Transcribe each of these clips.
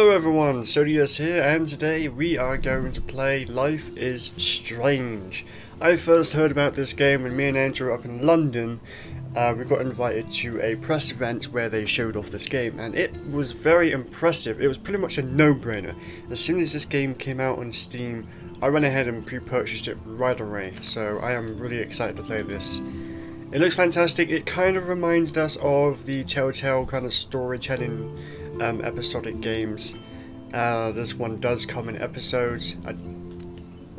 Hello everyone, Sodius here, and today we are going to play Life is Strange. I first heard about this game when me and Andrew were up in London. We got invited to a press event where they showed off this game, and it was very impressive. It was pretty much a no-brainer. As soon as this game came out on Steam, I went ahead and pre-purchased it right away, so I am really excited to play this. It looks fantastic. It kind of reminded us of the Telltale kind of storytelling episodic games. This one does come in episodes.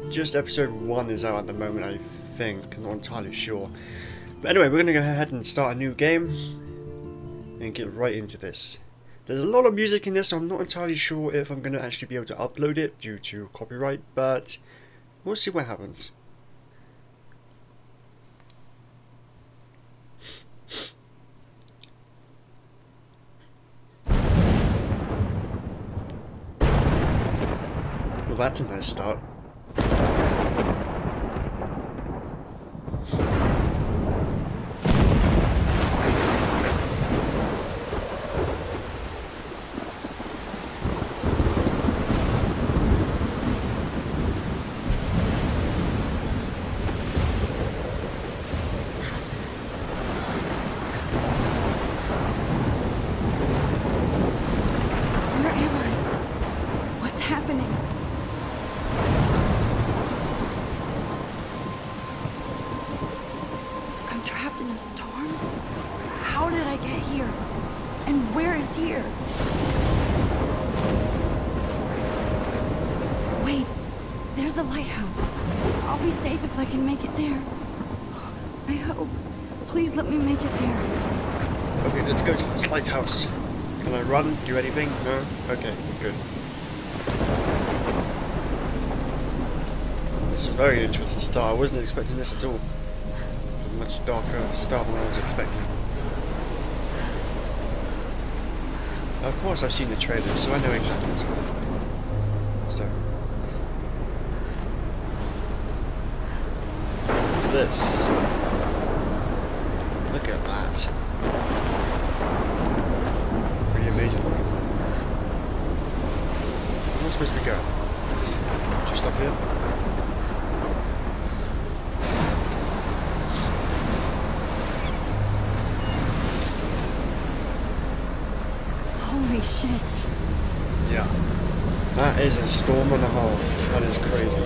Just episode 1 is out at the moment, I think. I'm not entirely sure. But anyway, we're going to go ahead and start a new game and get right into this. There's a lot of music in this, so I'm not entirely sure if I'm going to actually be able to upload it due to copyright, but we'll see what happens. Well, that's a nice start. Lighthouse. Can I run? Do anything? No? Okay, good. This is a very interesting star. I wasn't expecting this at all. It's a much darker star than I was expecting. Of course I've seen the trailers, so I know exactly what's going on. What's this? Look at that. Amazing. Where am I supposed to go? Just up here? Holy shit. Yeah. That is a storm and a half. That is crazy.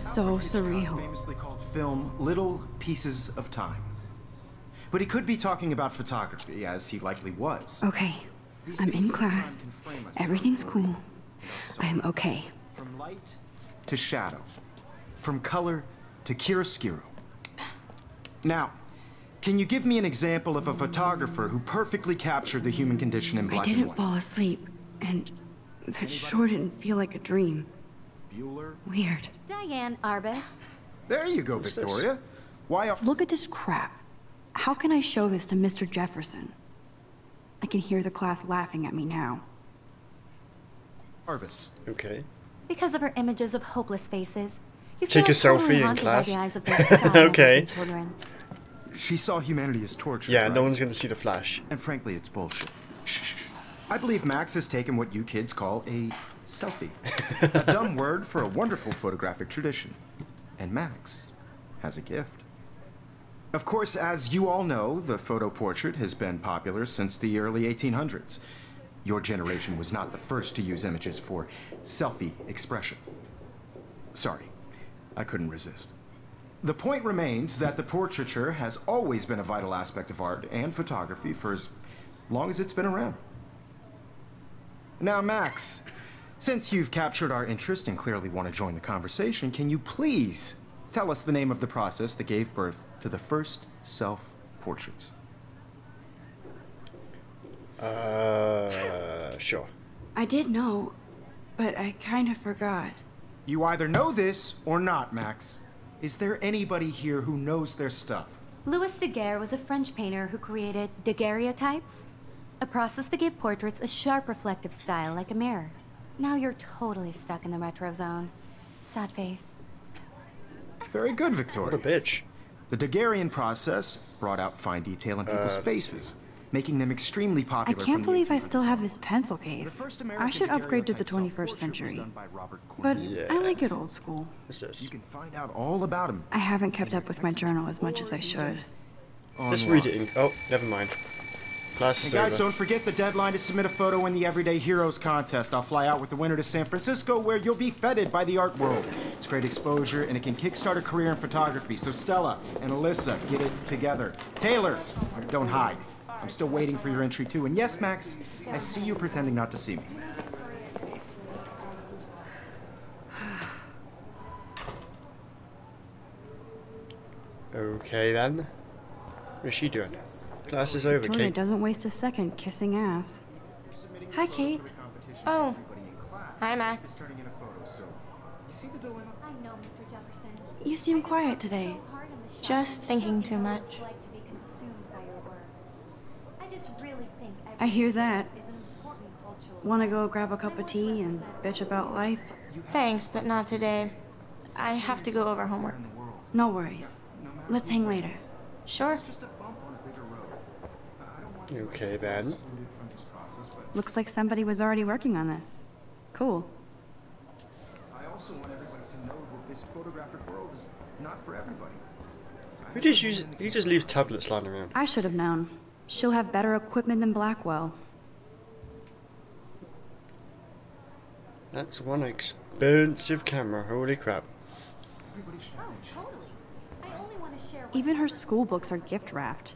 So surreal. Famously called film Little Pieces of Time. But he could be talking about photography, as he likely was. Okay, I'm in class. Everything's cool. I am okay. From light to shadow. From color to chiaroscuro. Now, can you give me an example of a photographer who perfectly captured the human condition in black and white? I didn't fall asleep, and that sure didn't feel like a dream. Weird. Diane Arbus. There you go, Victoria. Why? Look at this crap. How can I show this to Mr. Jefferson? I can hear the class laughing at me now. Arbus. Okay. Because of her images of hopeless faces, you take a selfie in class. Okay. She saw humanity as torture. Yeah, right? No one's gonna see the flash. And frankly, it's bullshit. Shh. I believe Max has taken what you kids call a selfie. A dumb word for a wonderful photographic tradition. And Max has a gift. Of course, as you all know, the photo portrait has been popular since the early 1800s. Your generation was not the first to use images for selfie expression. Sorry, I couldn't resist. The point remains that the portraiture has always been a vital aspect of art and photography for as long as it's been around. Now, Max, since you've captured our interest and clearly want to join the conversation, can you please tell us the name of the process that gave birth to the first self-portraits? Sure. I did know, but I kind of forgot. You either know this or not, Max. Is there anybody here who knows their stuff? Louis Daguerre was a French painter who created daguerreotypes, a process that gave portraits a sharp reflective style like a mirror. Now you're totally stuck in the retro zone. Sad face. Very good, Victoria. What a bitch. The Daguerrean process brought out fine detail in people's faces, making them extremely popular. I can't believe I still have this pencil case. I should upgrade to the 21st century. But yeah. I like it old school. What's this? You can find out all about him. I haven't kept up with my journal as much as I should. Just read it. Oh, never mind. Hey guys, don't forget the deadline to submit a photo in the Everyday Heroes contest. I'll fly out with the winner to San Francisco, where you'll be feted by the art world. It's great exposure, and it can kickstart a career in photography. So Stella and Alyssa, get it together. Taylor, don't hide. I'm still waiting for your entry, too. And yes, Max, I see you pretending not to see me. Okay, then. What is she doing? Class is over, Kate. Doesn't waste a second kissing ass. Hi, Kate. Oh. Hi, Max. You seem quiet today. Just thinking too much. I hear that. Want to go grab a cup of tea and bitch about life? Thanks, but not today. I have to go over homework. No worries. Let's hang later. Sure. Okay, then. Looks like somebody was already working on this. Cool. I also want everybody to know that this photographic world is not for everybody. Who just leaves tablets sliding around? I should have known. She'll have better equipment than Blackwell. That's one expensive camera. Holy crap. Oh, totally. I only want to share. Even her school books are gift wrapped.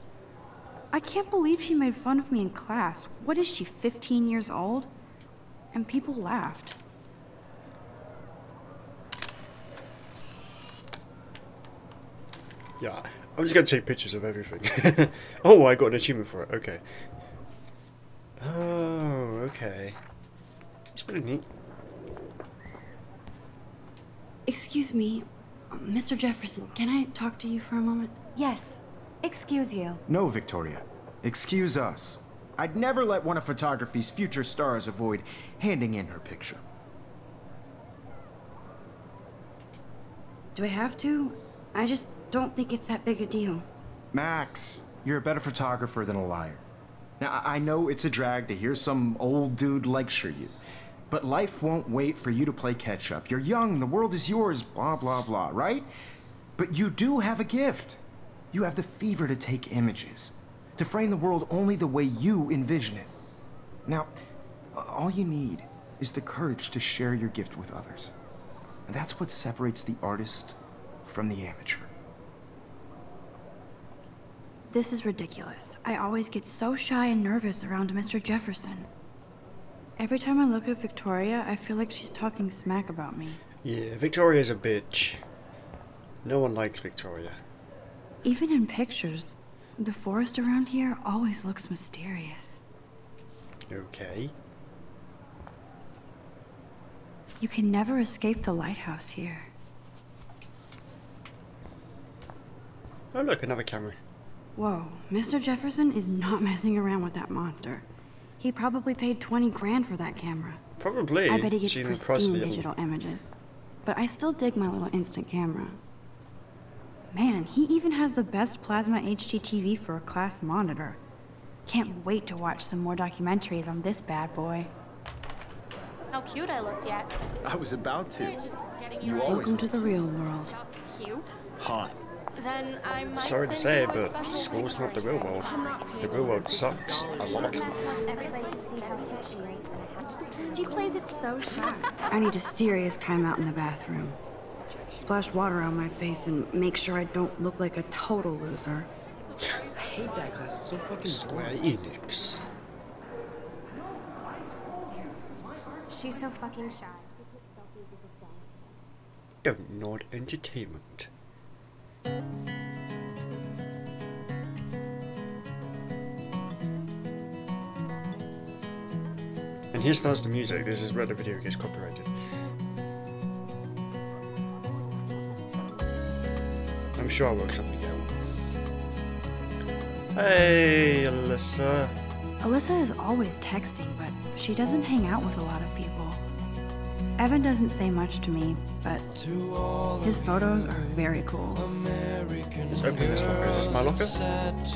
I can't believe she made fun of me in class. What is she, 15 years old? And people laughed. Yeah, I'm just gonna take pictures of everything. Oh, I got an achievement for it, okay. Oh, okay. It's pretty neat. Excuse me, Mr. Jefferson, can I talk to you for a moment? Yes. Excuse you. No, Victoria. Excuse us. I'd never let one of photography's future stars avoid handing in her picture. Do I have to? I just don't think it's that big a deal. Max, you're a better photographer than a liar. Now, I know it's a drag to hear some old dude lecture you, but life won't wait for you to play catch up. You're young, the world is yours, blah, blah, blah, right? But you do have a gift. You have the fever to take images, to frame the world only the way you envision it. Now, all you need is the courage to share your gift with others. And that's what separates the artist from the amateur. This is ridiculous. I always get so shy and nervous around Mr. Jefferson. Every time I look at Victoria, I feel like she's talking smack about me. Yeah, Victoria's a bitch. No one likes Victoria. Even in pictures, the forest around here always looks mysterious. Okay. You can never escape the lighthouse here. Oh look, another camera. Whoa, Mr. Jefferson is not messing around with that monster. He probably paid 20 grand for that camera. Probably. I bet he gets pristine digital images. But I still dig my little instant camera. Man, he even has the best plasma HDTV for a class monitor. Can't wait to watch some more documentaries on this bad boy. How cute I looked yet. I was about to. You always welcome to the real world. Just cute. Hot. Then I might sorry to say, but school's not the real world. The real world sucks a lot. She plays it so sharp. I need a serious timeout in the bathroom. Splash water on my face and make sure I don't look like a total loser. I hate that class. It's so fucking Square Enix. She's so fucking shy. Don't nod entertainment. And here starts the music. This is where the video gets copyrighted. I'm sure I'll work something out. Hey, Alyssa. Alyssa is always texting, but she doesn't hang out with a lot of people. Evan doesn't say much to me, but his photos are very cool. Let's open this locker. Is this my locker?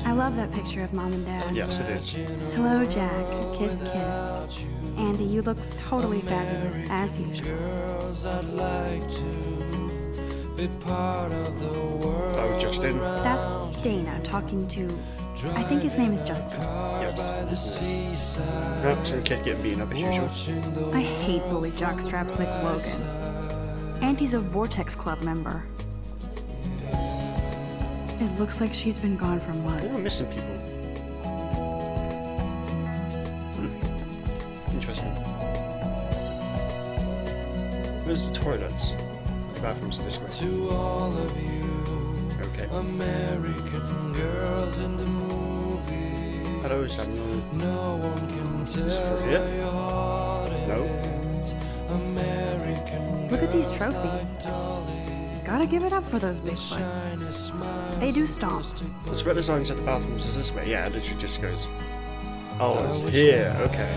I love that picture of Mom and Dad. Yes, it is. Hello, Jack. Kiss, kiss. Andy, you look totally fabulous, as usual. Oh, Justin. That's Dana talking to... I think his name is Justin. Yes. Nope, some kid getting beaten up as usual. I hate bully jockstraps like Logan. And he's a Vortex Club member. It looks like she's been gone for months. We're missing people. Interesting. Where's the toilets? The bathrooms are this way. To all of you, okay. American girls in the movie. Hello, Samuel. No one can tell your heart it is. American girls. Look at these trophies. Gotta give it up for those big boys. They do stomp. What's about the signs at the bathrooms? Is this way? Yeah, it literally just goes. Oh, it's here. Okay.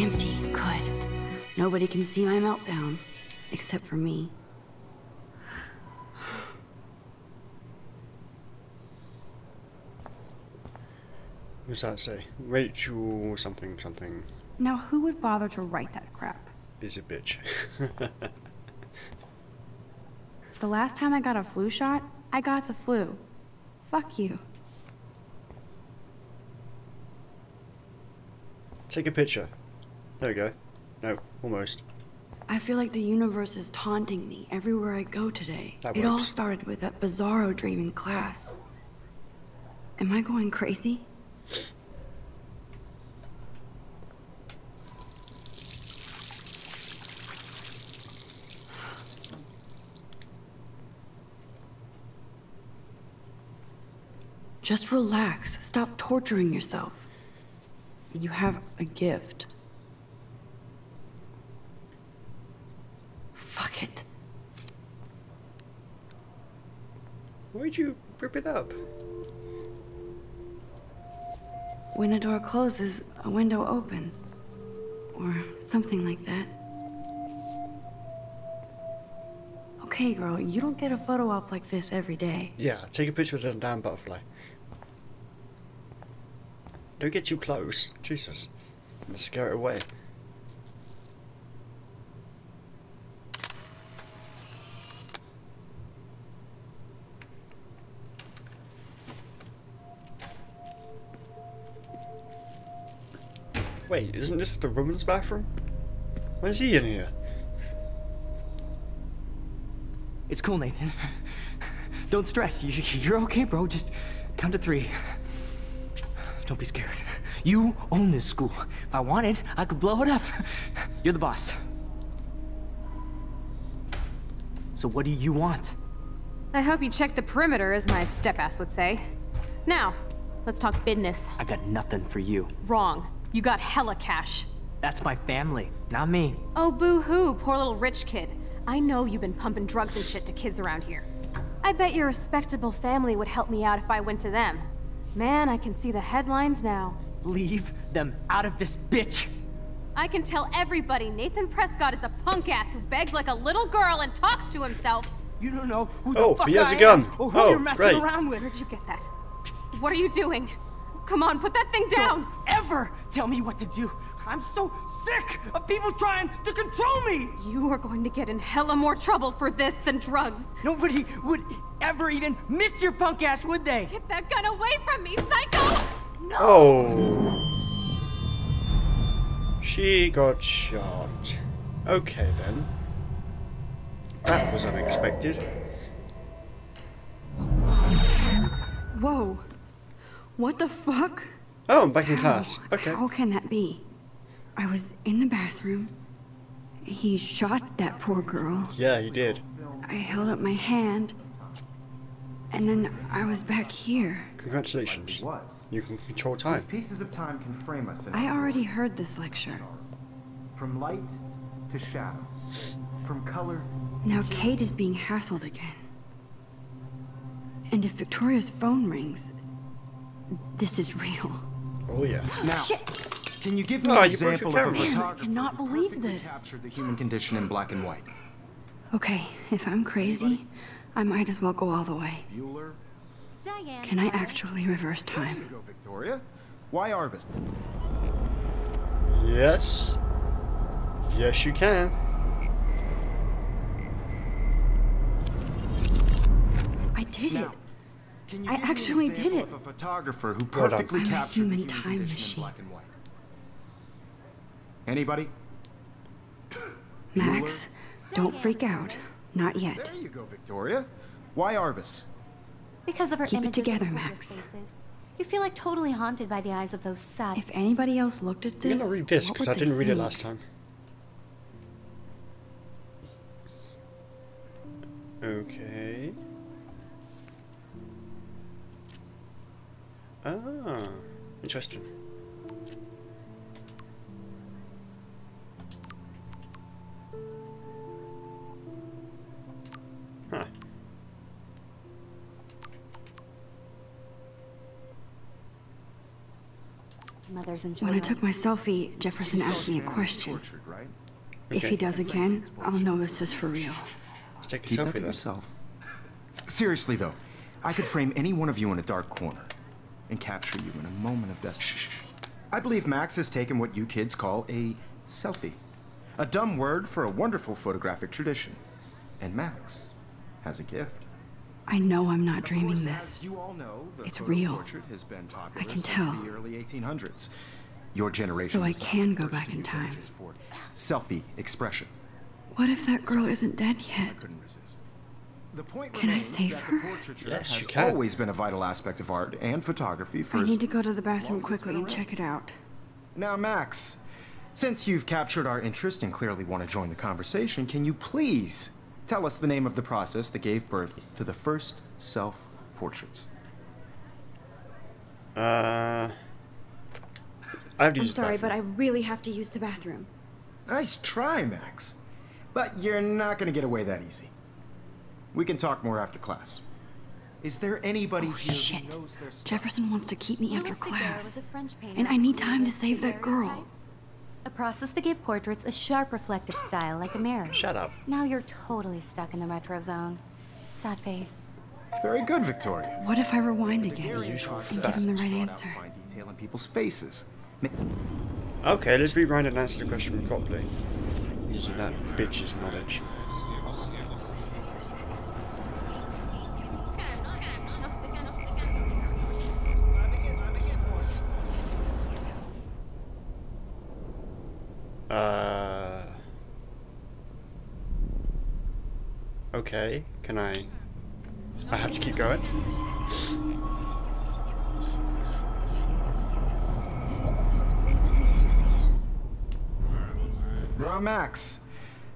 Empty. Good. Nobody can see my meltdown. Except for me. What's that say? Rachel something something. Now who would bother to write that crap? Is a bitch. The last time I got a flu shot, I got the flu. Fuck you. Take a picture. There we go. No, almost. I feel like the universe is taunting me everywhere I go today. That works. It all started with that bizarro dream in class. Am I going crazy? Just relax. Stop torturing yourself. You have a gift. Fuck it. Why'd you rip it up? When a door closes, a window opens. Or something like that. Okay, girl, you don't get a photo op like this every day. Yeah, take a picture of the damn butterfly. Don't get too close. Jesus. I'm gonna scare it away. Wait, isn't this the women's bathroom? Why is he in here? It's cool, Nathan. Don't stress. You're okay, bro. Just count to 3. Don't be scared. You own this school. If I wanted, I could blow it up. You're the boss. So what do you want? I hope you checked the perimeter, as my step-ass would say. Now, let's talk business. I got nothing for you. Wrong. You got hella cash. That's my family, not me. Oh, boo-hoo, poor little rich kid. I know you've been pumping drugs and shit to kids around here. I bet your respectable family would help me out if I went to them. Man, I can see the headlines now. Leave them out of this bitch! I can tell everybody Nathan Prescott is a punk ass who begs like a little girl and talks to himself. You don't know who the fuck he has a gun. Or who you're messing around with. Where'd you get that? What are you doing? Come on, put that thing down! Don't ever tell me what to do! I'm so sick of people trying to control me! You are going to get in hella more trouble for this than drugs. Nobody would ever even miss your punk ass, would they? Get that gun away from me, psycho! No! Oh. She got shot. Okay, then. That was unexpected. Whoa. What the fuck? Oh, I'm back in class. Okay. How can that be? I was in the bathroom. He shot that poor girl. Yeah, he did. I held up my hand, and then I was back here. Congratulations. You can control time. Pieces of time can frame us. I already heard this lecture. From light to shadow. From color. Now Kate is being hassled again. And if Victoria's phone rings, this is real. Oh yeah. Now, shit. Can you give me an example of a photographer? I cannot believe this. Captured the human condition in black and white. Okay, if I'm crazy, I might as well go all the way. Bueller? Can I actually reverse time? Go, Victoria. Why Arbus? Yes. Yes, you can. I did it. Can you I actually did it. A photographer who perfectly captured the human condition in black and white. Anybody? Max, don't freak out. Not yet. There you go, Victoria. Why Arbus? Because of her images. Keep it together, Max. You feel like totally haunted by the eyes of those sad. If anybody else looked at this, I'm gonna read this because I didn't read it last time. Okay. Ah, interesting. Huh. When I took my selfie, Jefferson asked me a question. If he does again, I'll know this is for real. Let's take a selfie yourself. Seriously though, I could frame any one of you in a dark corner and capture you in a moment of destiny. I believe Max has taken what you kids call a selfie, a dumb word for a wonderful photographic tradition. And Max has a gift. I know I'm not dreaming this. You all know, it's real. Has been I can tell. The early 1800s. Your generation. So I can go back in time. Selfie expression. What if that girl isn't dead yet? I couldn't resist. The point can I save her? Yes, you can. Always been a vital aspect of art and photography. I need to go to the bathroom quickly and check it out. Now, Max, since you've captured our interest and clearly want to join the conversation, can you please tell us the name of the process that gave birth to the first self-portraits? I have to use the bathroom. I'm sorry, but I really have to use the bathroom. Nice try, Max. But you're not going to get away that easy. We can talk more after class. Is there anybody here who knows their stuff? Jefferson wants to keep me after class, and I need time to save that girl. A process that gave portraits a sharp reflective style like a mirror. Shut up. Now you're totally stuck in the retro zone. Sad face. Very good, Victoria. What if I rewind again and give him the right answer? Find detail in people's faces. Okay, let's rewind and answer the question properly. Using that bitch's knowledge. Okay, can I have to keep going? Max,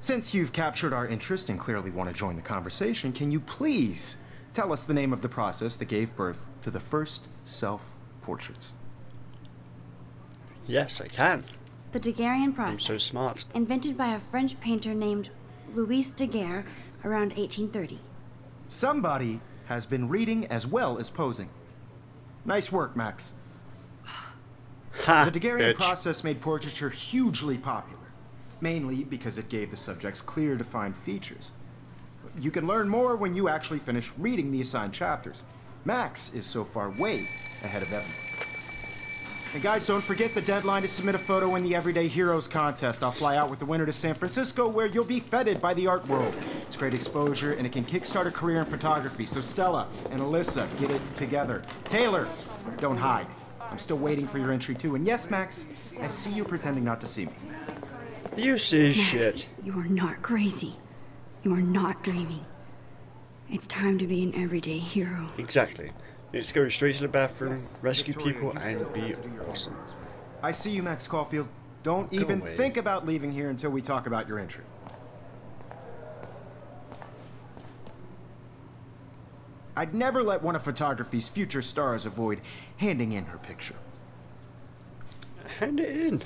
since you've captured our interest and clearly want to join the conversation, can you please tell us the name of the process that gave birth to the first self-portraits? Yes, I can. The Daguerrean process. I'm so smart. Invented by a French painter named Louis Daguerre around 1830. Somebody has been reading as well as posing. Nice work, Max. The Daguerrean process made portraiture hugely popular, mainly because it gave the subjects clear, defined features. You can learn more when you actually finish reading the assigned chapters. Max is so far way ahead of everyone. And guys, don't forget the deadline to submit a photo in the Everyday Heroes contest. I'll fly out with the winner to San Francisco, where you'll be feted by the art world. It's great exposure, and it can kickstart a career in photography. So Stella and Alyssa, get it together. Taylor, don't hide. I'm still waiting for your entry, too. And yes, Max, I see you pretending not to see me. You see shit. You are not crazy. You are not dreaming. It's time to be an everyday hero. Exactly. Let's go straight to the bathroom, rescue people, and be awesome. I see you, Max Caulfield. Don't even think about leaving here until we talk about your entry. I'd never let one of photography's future stars avoid handing in her picture. Hand it in.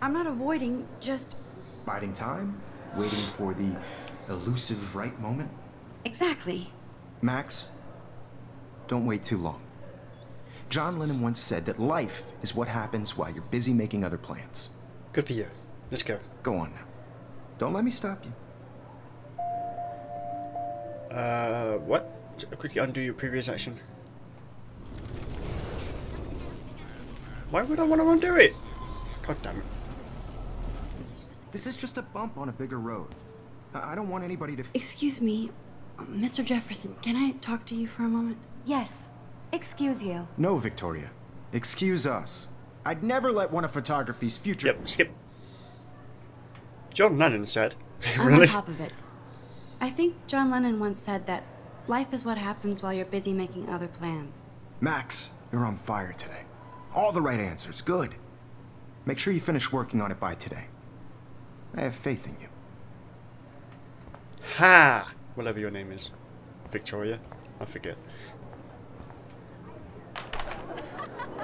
I'm not avoiding, just biding time, waiting for the elusive right moment. Exactly. Max, don't wait too long. John Lennon once said that life is what happens while you're busy making other plans. Good for you. Let's go. Go on now. Don't let me stop you. What? Quickly undo your previous action. Why would I want to undo it? God damn it. This is just a bump on a bigger road. I don't want anybody to... Excuse me, Mr. Jefferson, can I talk to you for a moment? Yes. Excuse you. No, Victoria. Excuse us. I'd never let one of photography's future... Yep, skip. John Lennon said. Really? I'm on top of it. I think John Lennon once said that life is what happens while you're busy making other plans. Max, you're on fire today. All the right answers. Good. Make sure you finish working on it by today. I have faith in you. Ha! Whatever your name is. Victoria? I forget.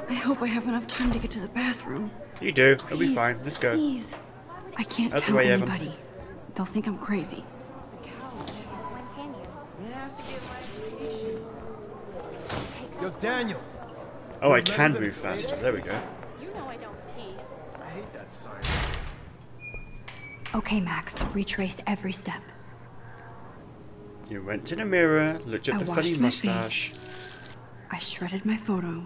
I hope I have enough time to get to the bathroom. You do. Please, it'll be fine. Let's go. Please. I can't tell anybody. They'll think I'm crazy. Yo, Daniel. Oh, I can move faster. There we go. You know I don't tease. I hate that sign. Okay, Max. Retrace every step. You went to the mirror, looked at the funny mustache. I shredded my photo.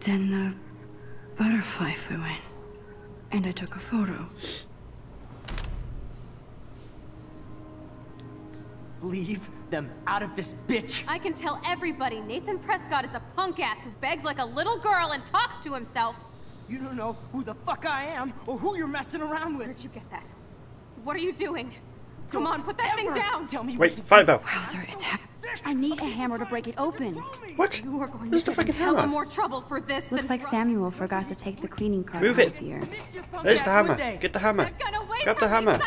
Then the butterfly flew in, and I took a photo. Leave them out of this, bitch! I can tell everybody Nathan Prescott is a punk ass who begs like a little girl and talks to himself. You don't know who the fuck I am or who you're messing around with. Where'd you get that? What are you doing? Don't Come on, put that thing down! Tell me. Wait, Firebell. Wowzer, it's happening. I need a hammer to break it open. What? You are going to get hell more trouble for this. Looks like Samuel forgot to take the cleaning cart out here. There's the hammer. Get the hammer. Grab the hammer.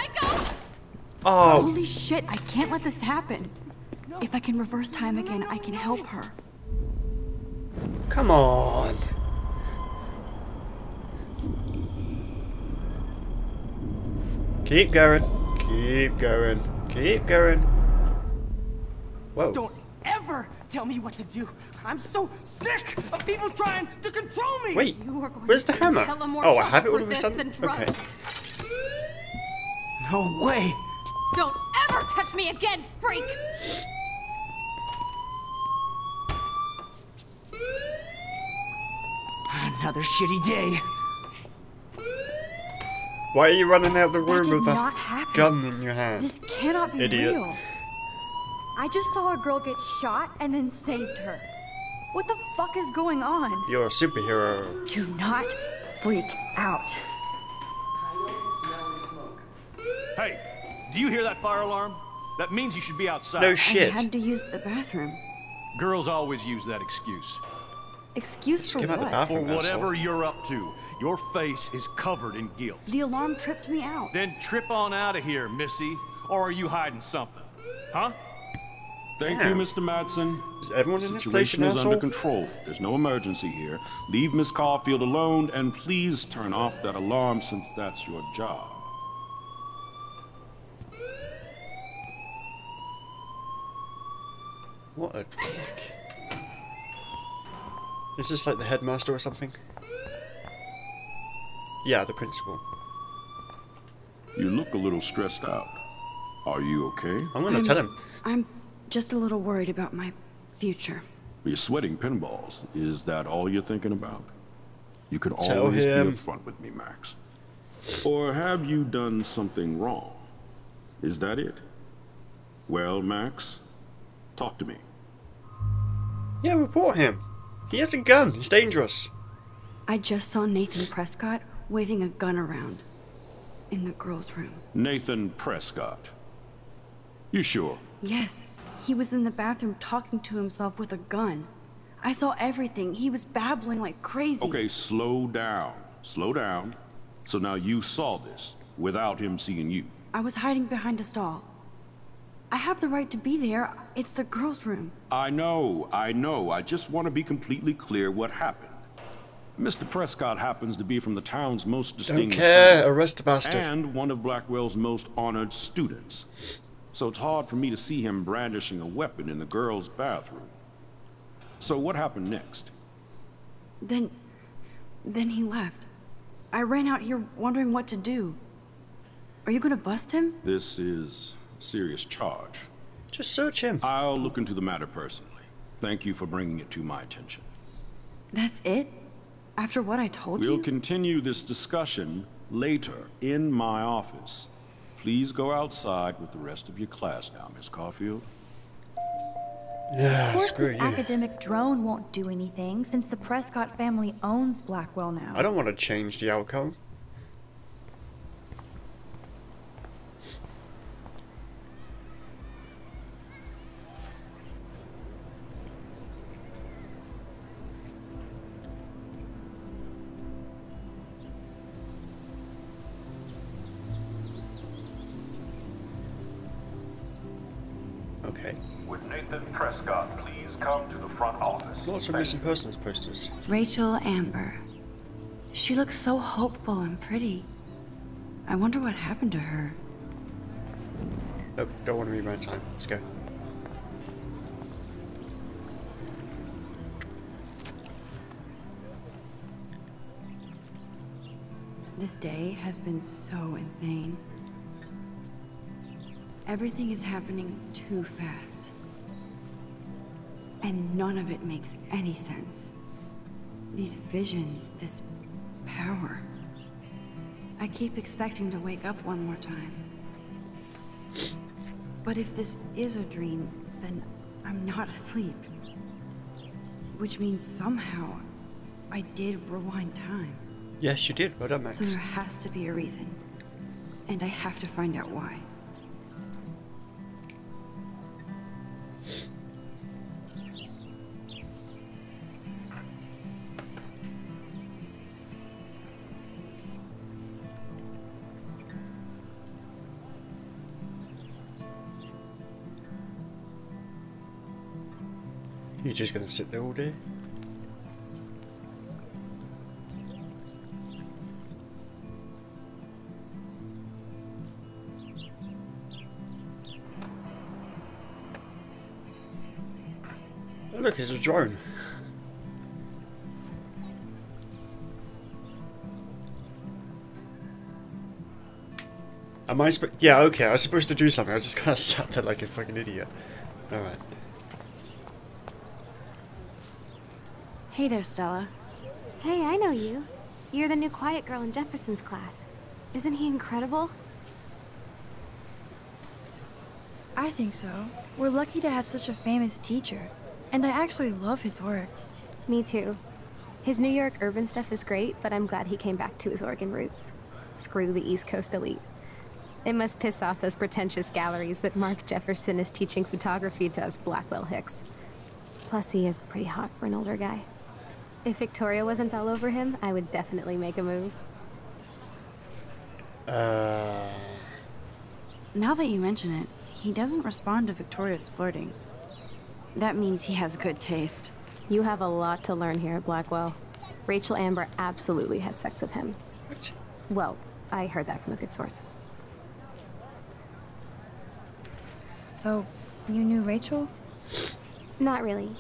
Oh. Holy shit, I can't let this happen. If I can reverse time again, I can help her. Come on. Keep going. Keep going. Keep going. Whoa. Don't ever tell me what to do. I'm so sick of people trying to control me. Wait, where's the hammer? Oh, I have it all of a sudden. Okay. No way. Don't ever touch me again, freak! Another shitty day. Why are you running out of the room with a gun in your hand? This cannot be real. I just saw a girl get shot and then saved her. What the fuck is going on? You're a superhero. Do not freak out. Hey! Do you hear that fire alarm? That means you should be outside. No shit. I had to use the bathroom. Girls always use that excuse. Excuse for what? For whatever you're up to. Your face is covered in guilt. The alarm tripped me out. Then trip on out of here, Missy. Or are you hiding something? Huh? Thank you, Mr. Madsen. The situation is under control. There's no emergency here. Leave Miss Caulfield alone and please turn off that alarm since that's your job. What a dick. Is this like the headmaster or something? Yeah, the principal. You look a little stressed out. Are you okay? I'm gonna tell him. I'm just a little worried about my future. You're sweating pinballs. Is that all you're thinking about? You could always be upfront with me, Max. Or have you done something wrong? Is that it? Well, Max, talk to me. Yeah, report him. He has a gun. He's dangerous. I just saw Nathan Prescott waving a gun around in the girls' room. Nathan Prescott. You sure? Yes. He was in the bathroom talking to himself with a gun. I saw everything. He was babbling like crazy. Okay, slow down. Slow down. So now you saw this without him seeing you. I was hiding behind a stall. I have the right to be there. It's the girls' room. I know, I know. I just want to be completely clear what happened. Mr. Prescott happens to be from the town's most distinguished... Don't care. Arrest the bastard. ...and one of Blackwell's most honored students. So it's hard for me to see him brandishing a weapon in the girls' bathroom. So what happened next? Then he left. I ran out here wondering what to do. Are you gonna bust him? This is a serious charge. Just search him. I'll look into the matter personally. Thank you for bringing it to my attention. That's it? After what I told you? We'll continue this discussion later in my office. Please go outside with the rest of your class now, Miss Caulfield. Yeah, of course this academic drone won't do anything since the Prescott family owns Blackwell now. I don't want to change the outcome. Lots of missing persons posters. Rachel Amber. She looks so hopeful and pretty. I wonder what happened to her. Nope, don't want to read my time. Let's go. This day has been so insane. Everything is happening too fast. And none of it makes any sense. These visions, this power. I keep expecting to wake up one more time. But if this is a dream, then I'm not asleep. Which means somehow I did rewind time. Yes, you did. Well done, Max. So there has to be a reason. And I have to find out why. You're just gonna sit there all day? Oh look, it's a drone. Am I supposed? Yeah, okay, I was supposed to do something. I just kind of sat there like a fucking idiot. All right. Hey there, Stella. Hey, I know you. You're the new quiet girl in Jefferson's class. Isn't he incredible? I think so. We're lucky to have such a famous teacher. And I actually love his work. Me too. His New York urban stuff is great, but I'm glad he came back to his Oregon roots. Screw the East Coast elite. It must piss off those pretentious galleries that Mark Jefferson is teaching photography to us Blackwell Hicks. Plus, he is pretty hot for an older guy. If Victoria wasn't all over him, I would definitely make a move. Now that you mention it, he doesn't respond to Victoria's flirting. That means he has good taste. You have a lot to learn here at Blackwell. Rachel Amber absolutely had sex with him. What? Well, I heard that from a good source. So, you knew Rachel? Not really.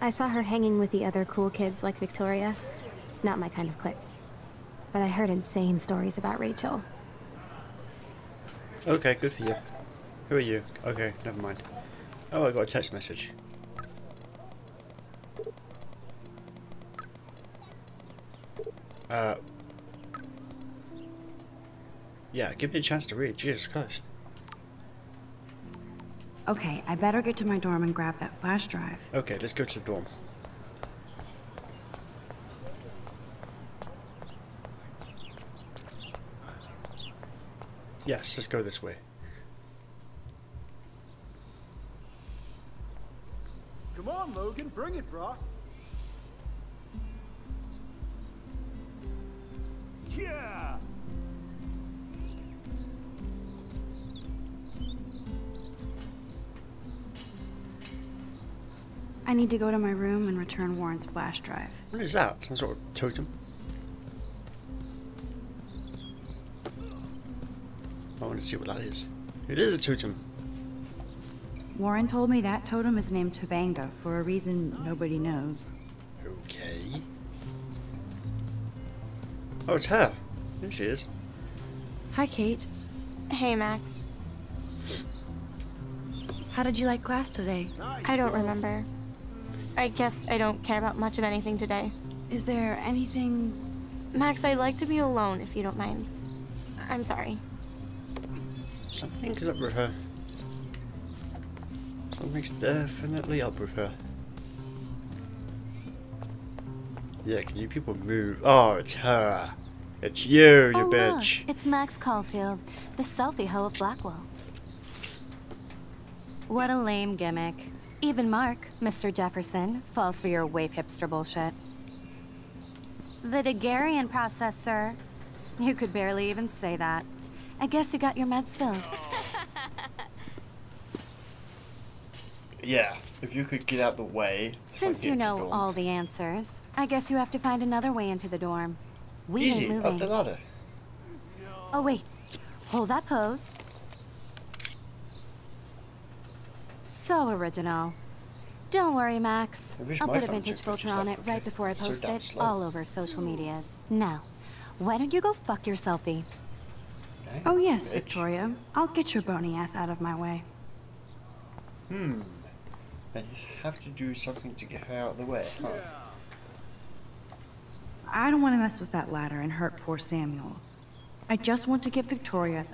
I saw her hanging with the other cool kids like Victoria. Not my kind of clique. But I heard insane stories about Rachel. Okay, good for you. Who are you? Okay, never mind. Oh, I got a text message. Yeah, give me a chance to read. Jesus Christ. Okay, I better get to my dorm and grab that flash drive. Okay, let's go to the dorm. Yes, let's go this way. Come on, Logan, bring it, bro. Yeah! I need to go to my room and return Warren's flash drive. What is that? Some sort of totem? I want to see what that is. It is a totem. Warren told me that totem is named Tobanga for a reason nobody knows. Okay. Oh, it's her. There she is. Hi, Kate. Hey, Max. How did you like class today? I don't remember. I guess I don't care about much of anything today. Is there anything... Max, I'd like to be alone, if you don't mind. I'm sorry. Something's up with her. Something's definitely up with her. Yeah, can you people move? Oh, it's her. It's you, you bitch. Look, it's Max Caulfield, the selfie hoe of Blackwell. What a lame gimmick. Even Mark, Mr. Jefferson, falls for your waif hipster bullshit. The Daguerrean process, sir. You could barely even say that. I guess you got your meds filled. Yeah, if you could get out the way. Since you know all the answers, I guess you have to find another way into the dorm. We ain't moving. Easy, up the ladder. Oh wait, hold that pose. So original. Don't worry, Max. I'll put a vintage filter on it right before I post it all over social medias. Now, why don't you go fuck your selfie? Oh yes, Victoria. I'll get your bony ass out of my way. Hmm. I have to do something to get her out of the way, huh? I don't want to mess with that ladder and hurt poor Samuel. I just want to give Victoria...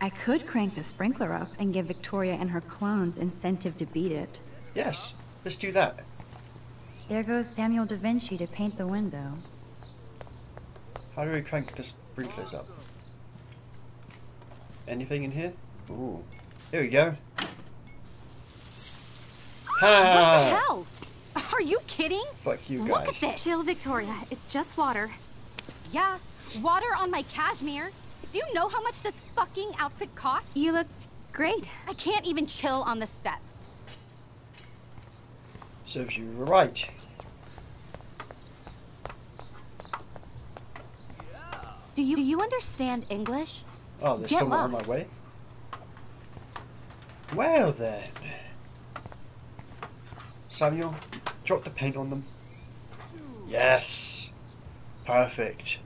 I could crank the sprinkler up and give Victoria and her clones incentive to beat it. Yes, let's do that. There goes Samuel da Vinci to paint the window. How do we crank the sprinklers up? Anything in here? Ooh. Here we go. Ha! What the hell? Are you kidding? Fuck you guys. Look at this. Chill, Victoria. It's just water. Yeah, water on my cashmere. Do you know how much this fucking outfit costs? You look great. I can't even chill on the steps. Serves you right. Do you understand English? Oh, there's someone on my way. Well then. Samuel, drop the paint on them. Yes. Perfect.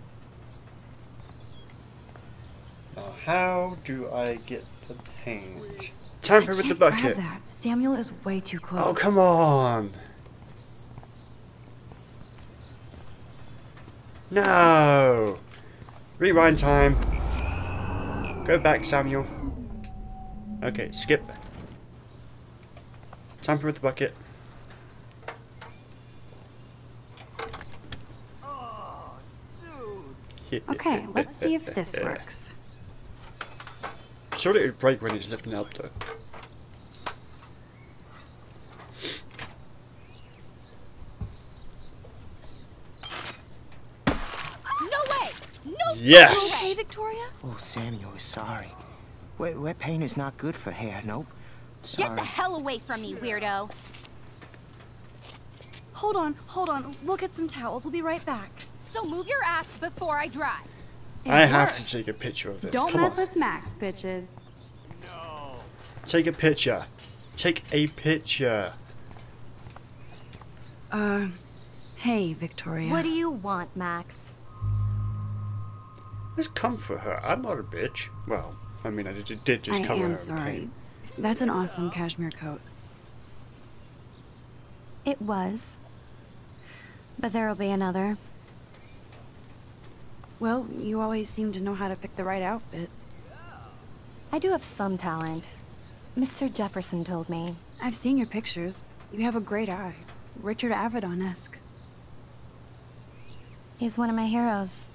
Now how do I get the paint? Tamper with the bucket. That. Samuel is way too close. Oh, come on. No. Rewind time. Go back, Samuel. Okay, skip. Tamper with the bucket. Okay, let's see if this works. Surely it would break when he's lifting it up, though. Yes. Okay, Victoria? Oh, Samuel is sorry. Wet paint is not good for hair. Nope. Sorry. Get the hell away from me, weirdo. Hold on. We'll get some towels. We'll be right back. So move your ass before I drive. I have to take a picture of this. Don't mess with Max, bitches. No. Take a picture. Take a picture. Hey, Victoria. What do you want, Max? Just come for her. I'm not a bitch. Well, I mean, I did just come for her. I am sorry. That's an awesome cashmere coat. It was. But there'll be another. Well, you always seem to know how to pick the right outfits. I do have some talent. Mr. Jefferson told me. I've seen your pictures. You have a great eye. Richard Avedon-esque. He's one of my heroes.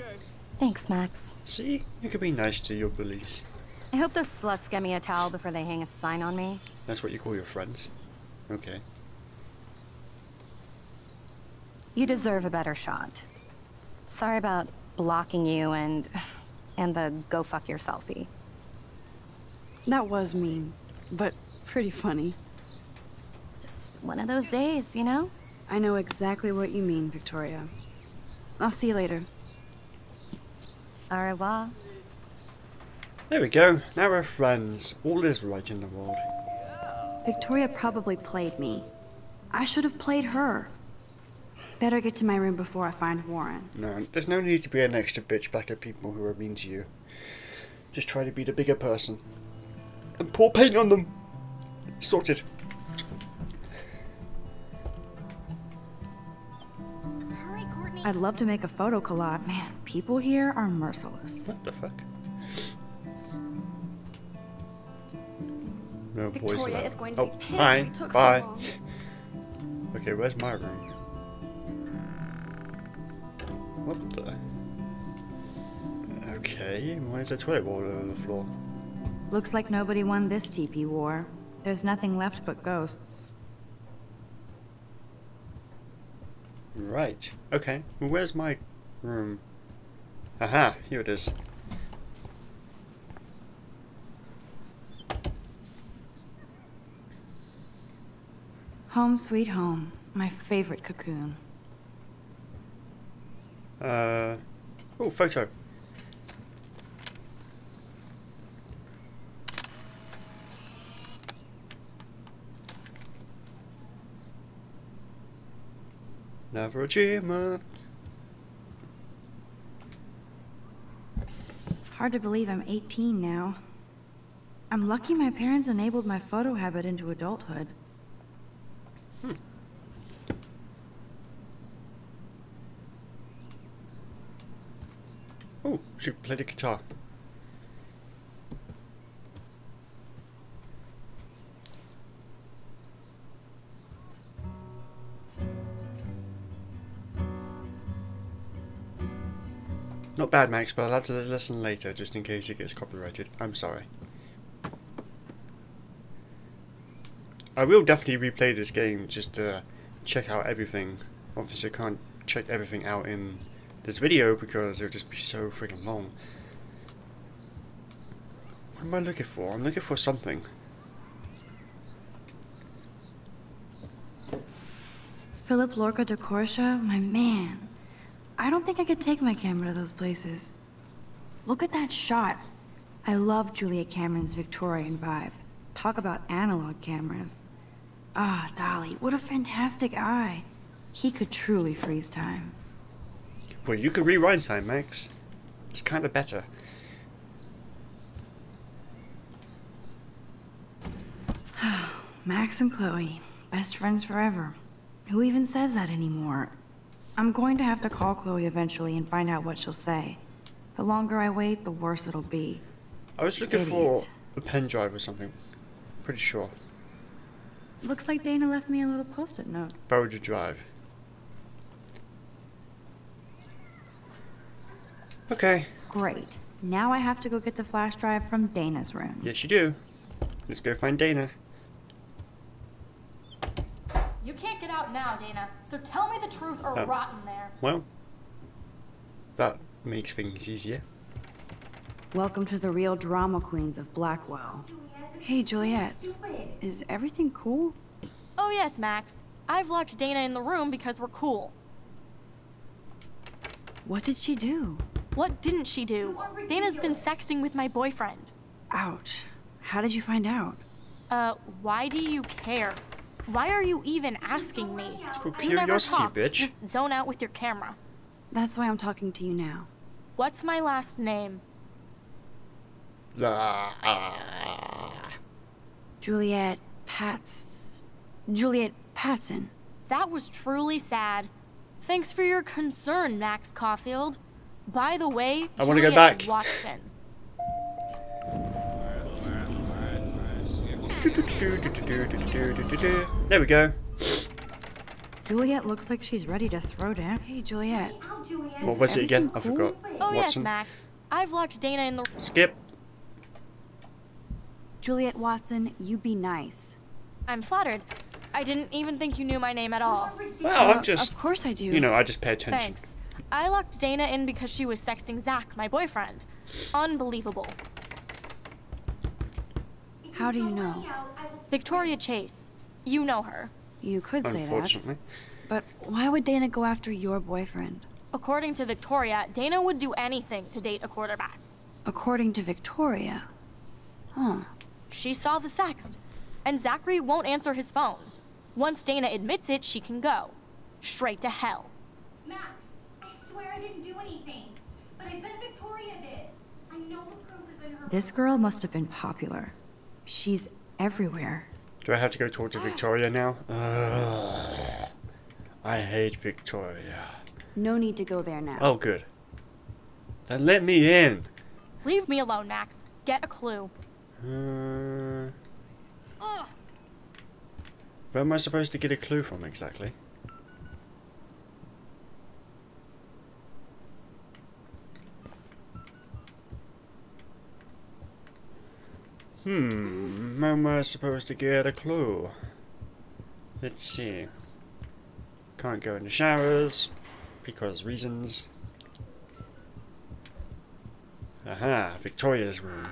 Okay. Thanks, Max. See? You could be nice to your bullies. I hope those sluts get me a towel before they hang a sign on me. That's what you call your friends? Okay. You deserve a better shot. Sorry about blocking you and the go fuck your selfie. That was mean, but pretty funny. Just one of those days, you know? I know exactly what you mean, Victoria. I'll see you later. Au revoir. There we go. Now we're friends. All is right in the world. Victoria probably played me. I should have played her. Better get to my room before I find Warren. No, there's no need to be an extra bitch back at people who are mean to you. Just try to be the bigger person. And pour paint on them! Sorted. Hurry, Courtney. I'd love to make a photo collage. Man, people here are merciless. What the fuck? No Victoria is going to be pissed. Hi. We took bye. So long. Okay, where's my room? What the? Okay, why is the toilet bowl on the floor? Looks like nobody won this TP war. There's nothing left but ghosts. Right. Okay. Well, where's my room? Aha! Here it is. Home sweet home. My favorite cocoon. Oh, photo. Never achievement. It's hard to believe I'm 18 now. I'm lucky my parents enabled my photo habit into adulthood. Oh, she can play the guitar. Not bad, Max, but I'll have to listen later just in case it gets copyrighted. I'm sorry. I will definitely replay this game just to check out everything. Obviously, I can't check everything out in this video because it'll just be so freaking long. What am I looking for? I'm looking for something. Philip Lorca de Corsia, my man. I don't think I could take my camera to those places. Look at that shot. I love Juliet Cameron's Victorian vibe. Talk about analog cameras. Ah, Dolly, what a fantastic eye. He could truly freeze time. Well, you could rewind time, Max. It's kind of better. Max and Chloe, best friends forever. Who even says that anymore? I'm going to have to call Chloe eventually and find out what she'll say. The longer I wait, the worse it'll be. I was looking for a pen drive or something. Pretty sure. Looks like Dana left me a little post-it note. Borrowed your drive. Okay. Great. Now I have to go get the flash drive from Dana's room. Yes, you do. Let's go find Dana. You can't get out now, Dana, so tell me the truth or rot in there. Well, that makes things easier. Welcome to the real drama queens of Blackwell. Juliet, hey, Juliet, so is everything cool? Oh yes, Max. I've locked Dana in the room because we're cool. What did she do? What didn't she do? Dana's been sexting with my boyfriend. Ouch. How did you find out? Why do you care? Why are you even asking me? It's for curiosity, bitch. Just zone out with your camera. That's why I'm talking to you now. What's my last name? Juliet Patson. That was truly sad. Thanks for your concern, Max Caulfield. By the way, I want to go back. Watson. There we go. Juliet looks like she's ready to throw down. Hey, Juliet. What was it again? I forgot. Oh, yes, Max. I've locked Dana in the... Skip. Juliet Watson, you be nice. I'm flattered. I didn't even think you knew my name at all. Well, I'm just... Of course I do. You know, I just pay attention. Thanks. I locked Dana in because she was sexting Zach, my boyfriend. Unbelievable. How do you know? Victoria Chase. You know her. You could say that. Unfortunately. But why would Dana go after your boyfriend? According to Victoria, Dana would do anything to date a quarterback. According to Victoria? Huh. She saw the sext. and Zachary won't answer his phone. Once Dana admits it, she can go. Straight to hell. Max, I swear I didn't do anything, but I bet Victoria did. I know the proof is in her. This girl must have been popular. She's everywhere. Do I have to go talk to Victoria now? Ugh. I hate Victoria. No need to go there now. Oh, good. Then let me in. Leave me alone, Max. Get a clue. Where am I supposed to get a clue from exactly? Where am I supposed to get a clue? Let's see. Can't go in the showers because reasons. Aha, Victoria's room.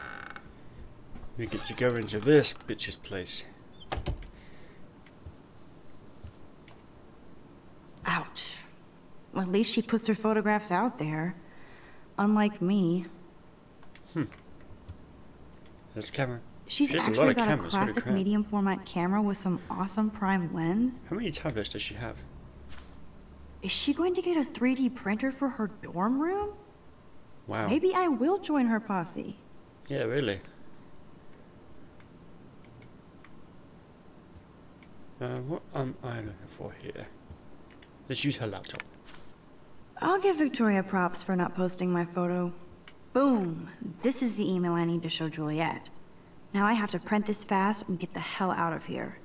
We get to go into this bitch's place. Ouch. Well, at least she puts her photographs out there. Unlike me. There's a camera. She's actually got a classic medium format camera with some awesome prime lens. How many tablets does she have? Is she going to get a 3D printer for her dorm room? Wow. Maybe I will join her posse. Yeah, really. What am I looking for here? Let's use her laptop. I'll give Victoria props for not posting my photo. Boom! This is the email I need to show Juliet. Now I have to print this fast and get the hell out of here.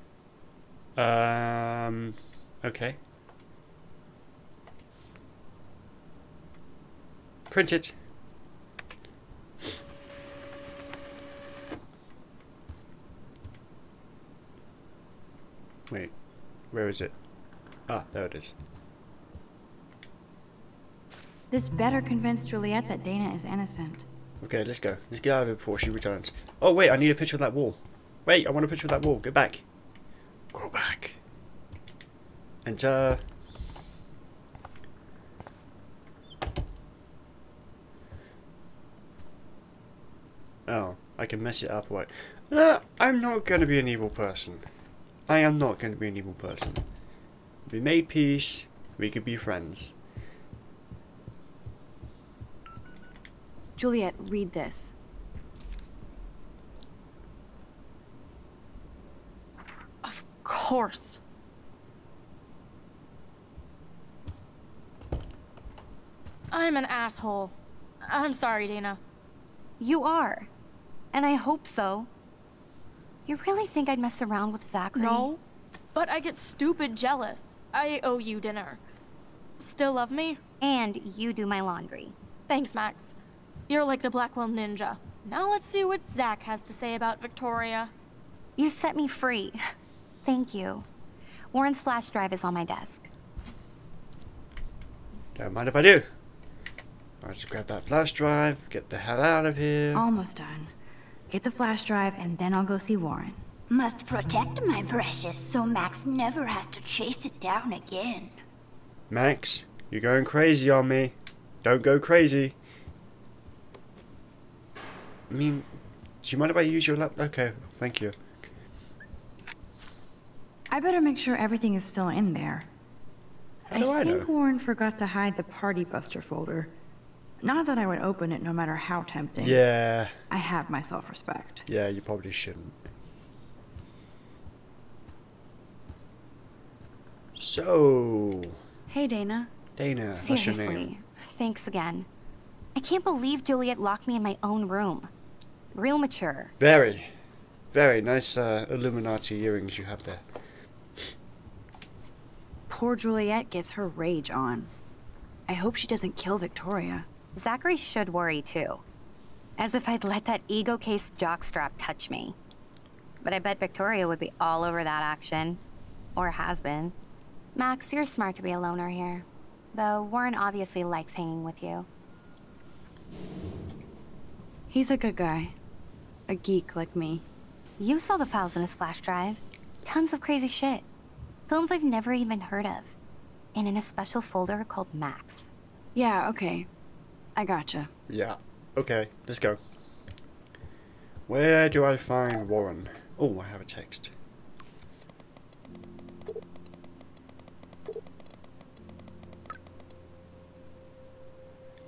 Okay. Print it. Wait, where is it? Ah, there it is. This better convince Juliet that Dana is innocent. Okay, let's go. Let's get out of it before she returns. Oh, wait, I need a picture of that wall. Wait, I want a picture of that wall. Go back. Go back. Enter. Oh, I can mess it up. Right. No, I'm not going to be an evil person. I am not going to be an evil person. We made peace. We could be friends. Juliet, read this. Of course. I'm an asshole. I'm sorry, Dana. You are. And I hope so. You really think I'd mess around with Zachary? No, but I get stupid jealous. I owe you dinner. Still love me? And you do my laundry. Thanks, Max. You're like the Blackwell ninja. Now let's see what Zach has to say about Victoria. You set me free. Thank you. Warren's flash drive is on my desk. Don't mind if I do. All right, so grab that flash drive, get the hell out of here. Almost done. Get the flash drive, and then I'll go see Warren. Must protect my precious, so Max never has to chase it down again. Max, you're going crazy on me. Don't go crazy. I mean, do you mind if I use your laptop? Okay, thank you. I better make sure everything is still in there. I think Warren forgot to hide the Party Buster folder. Not that I would open it no matter how tempting. Yeah. I have my self-respect. Yeah, you probably shouldn't. So. Hey, Dana. Dana, seriously, what's your name? Thanks again. I can't believe Juliet locked me in my own room. Real mature. Very. Very nice Illuminati earrings you have there. Poor Juliet gets her rage on. I hope she doesn't kill Victoria. Zachary should worry too. As if I'd let that ego case jockstrap touch me. But I bet Victoria would be all over that action. Or has been. Max, you're smart to be a loner here. Though Warren obviously likes hanging with you. He's a good guy. A geek like me. You saw the files in his flash drive. Tons of crazy shit. Films I've never even heard of. And in a special folder called Max. Yeah, okay. I gotcha. Yeah. Okay, let's go. Where do I find Warren? Oh, I have a text.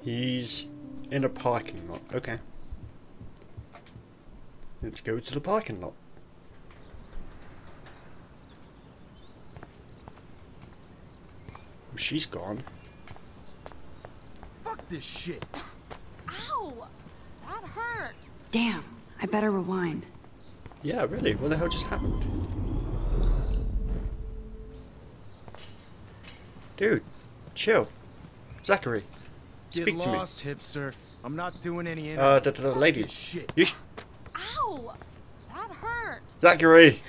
He's in a parking lot. Okay. Let's go to the parking lot. Well, she's gone. Fuck this shit. Ow! That hurt. Damn. I better rewind. Yeah, really. What the hell just happened? Dude, chill. Zachary, speak to me. Get lost, hipster. I'm not doing any... lady. You Ow! That hurt. Zachary!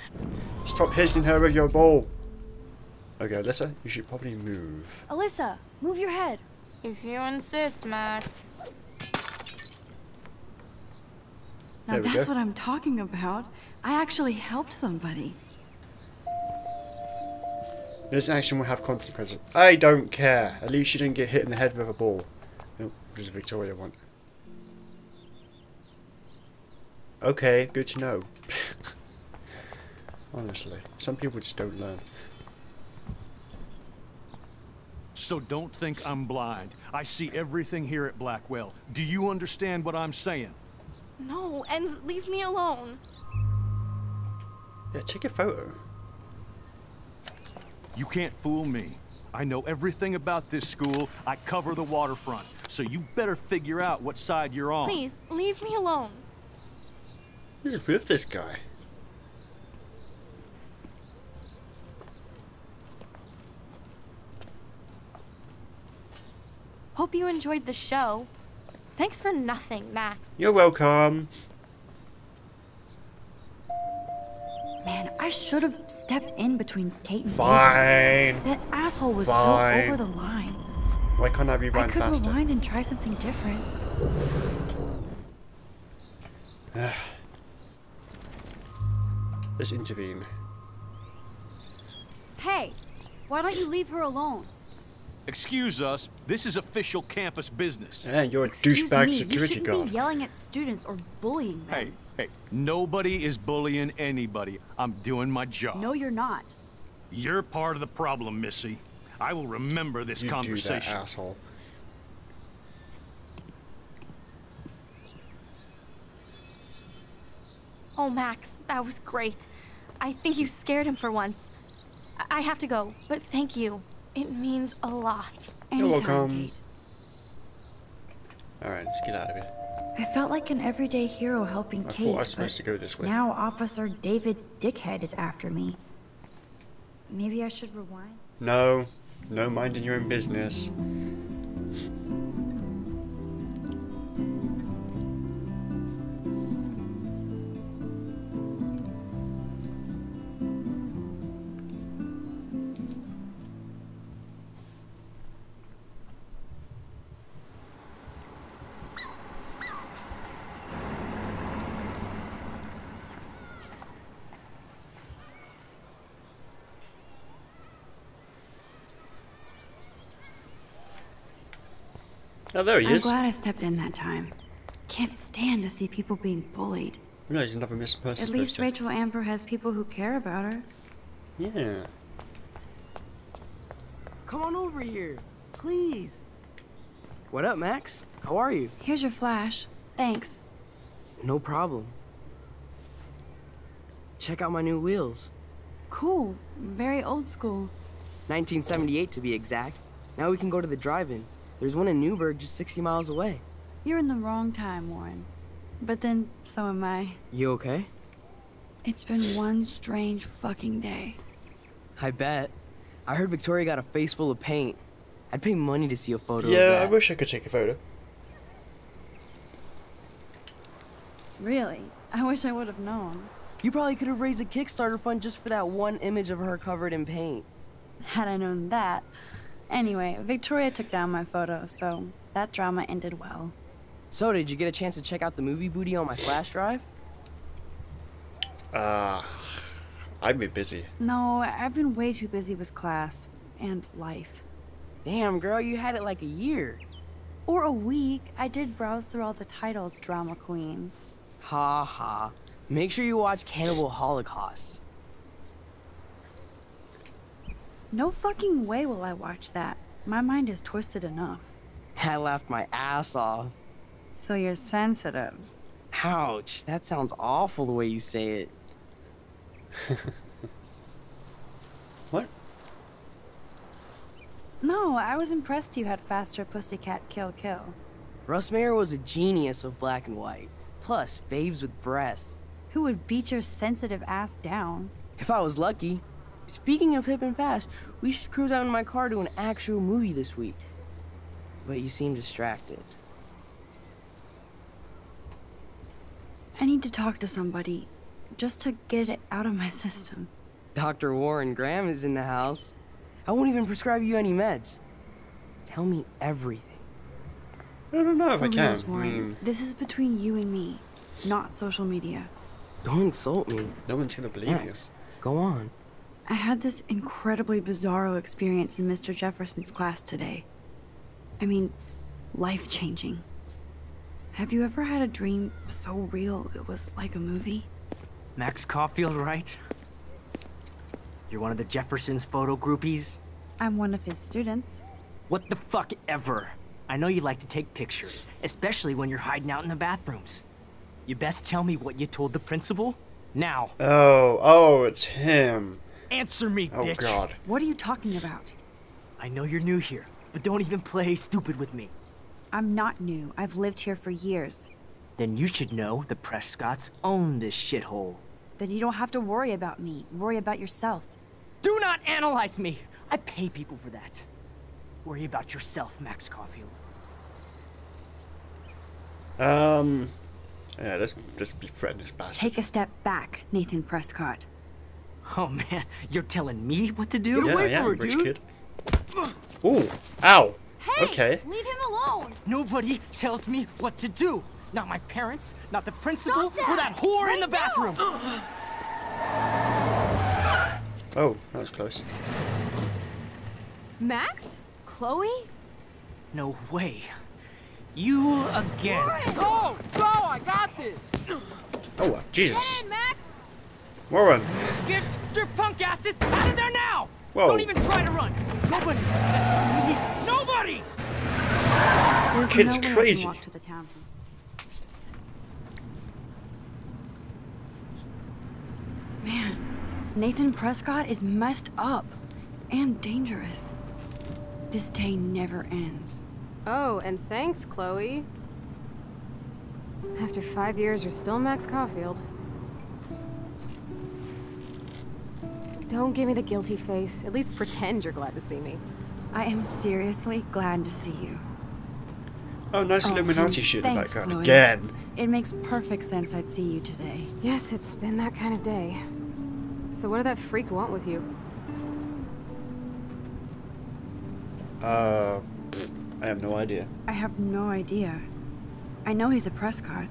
Stop hitting her with your ball. Okay, Alyssa, you should probably move. Alyssa, move your head. If you insist, Max. Now that's what I'm talking about. I actually helped somebody. This action will have consequences. I don't care. At least you didn't get hit in the head with a ball. Nope, there's a Victoria one. Okay, good to know. Honestly, some people just don't learn. So don't think I'm blind. I see everything here at Blackwell. Do you understand what I'm saying? No, and leave me alone. Yeah, take a photo. You can't fool me. I know everything about this school. I cover the waterfront. So you better figure out what side you're on. Please, leave me alone. Who's with this guy? Hope you enjoyed the show. Thanks for nothing, Max. You're welcome. Man, I should have stepped in between Kate and Fine. David. That asshole was so over the line. Why can't I rewind faster? I could rewind and try something different. Let's intervene. Hey, why don't you leave her alone? Excuse us. This is official campus business. And you're a douchebag security guard. You shouldn't be yelling at students or bullying them. Hey, hey, nobody is bullying anybody. I'm doing my job. No, you're not. You're part of the problem, Missy. I will remember this conversation. You do that, asshole. Oh, Max, that was great. I think you scared him for once. I have to go, but thank you. It means a lot. You're welcome. Alright, let's get out of here. I felt like an everyday hero helping Kate. I thought I was supposed to go this way. Now Officer David Dickhead is after me. Maybe I should rewind? No. No minding your own business. Oh, there he is. I'm glad I stepped in that time. Can't stand to see people being bullied. No, he's another missing person. At least Rachel Amber has people who care about her. Yeah. Come on over here, please. What up, Max? How are you? Here's your flash. Thanks. No problem. Check out my new wheels. Cool. Very old school. 1978 to be exact. Now we can go to the drive-in. There's one in Newburgh just 60 miles away. You're in the wrong time, Warren. But then, so am I. You okay? It's been one strange fucking day. I bet. I heard Victoria got a face full of paint. I'd pay money to see a photo of that. Yeah, I wish I could take a photo. Really? I wish I would have known. You probably could have raised a Kickstarter fund just for that one image of her covered in paint. Had I known that... Anyway, Victoria took down my photo, so that drama ended well. So, did you get a chance to check out the movie booty on my flash drive? I've been busy. No, I've been way too busy with class and life. Damn, girl, you had it like a year. Or a week. I did browse through all the titles, drama queen. Ha ha. Make sure you watch Cannibal Holocaust. No fucking way will I watch that. My mind is twisted enough. I laughed my ass off. So you're sensitive. Ouch, that sounds awful the way you say it. What? No, I was impressed you had faster pussycat kill. Russmeyer was a genius of black and white. Plus, babes with breasts. Who would beat your sensitive ass down? If I was lucky. Speaking of hip and fast, we should cruise out in my car to an actual movie this week. But you seem distracted. I need to talk to somebody, just to get it out of my system. Dr. Warren Graham is in the house. I won't even prescribe you any meds. Tell me everything. I don't know if I can. Warren, this is between you and me, not social media. Don't insult me. No one's gonna believe you. Go on. I had this incredibly bizarro experience in Mr. Jefferson's class today. I mean, life-changing. Have you ever had a dream so real it was like a movie? Max Caulfield, right? You're one of the Jefferson's photo groupies? I'm one of his students. What the fuck ever? I know you like to take pictures, especially when you're hiding out in the bathrooms. You best tell me what you told the principal, now. Oh, it's him. Answer me, bitch. Oh, God. What are you talking about? I know you're new here, but don't even play stupid with me. I'm not new. I've lived here for years. Then you should know the Prescotts own this shithole. Then you don't have to worry about me. Worry about yourself. Do not analyze me! I pay people for that. Worry about yourself, Max Caulfield. Yeah, let's befriend this bastard. Take a step back, Nathan Prescott. Oh man, you're telling me what to do? Wait for her, dude. Kid. Ooh, ow. Hey, okay. Leave him alone. Nobody tells me what to do. Not my parents, not the principal, or that whore in the bathroom. Oh, that was close. Max? Chloe? No way. You again. Warren. Go! Go! I got this! Oh, wow. Jesus. Hey, Max! Warren. Get your punk asses out of there now! Whoa. Don't even try to run! Nobody! Nobody! This kid is crazy. Man, Nathan Prescott is messed up. And dangerous. This day never ends. Oh, and thanks, Chloe. After 5 years, you're still Max Caulfield. Don't give me the guilty face. At least pretend you're glad to see me. I am seriously glad to see you. Oh, nice Illuminati shit in the background again. It makes perfect sense I'd see you today. Yes, it's been that kind of day. So what did that freak want with you? I have no idea. I have no idea. I know he's a Prescott.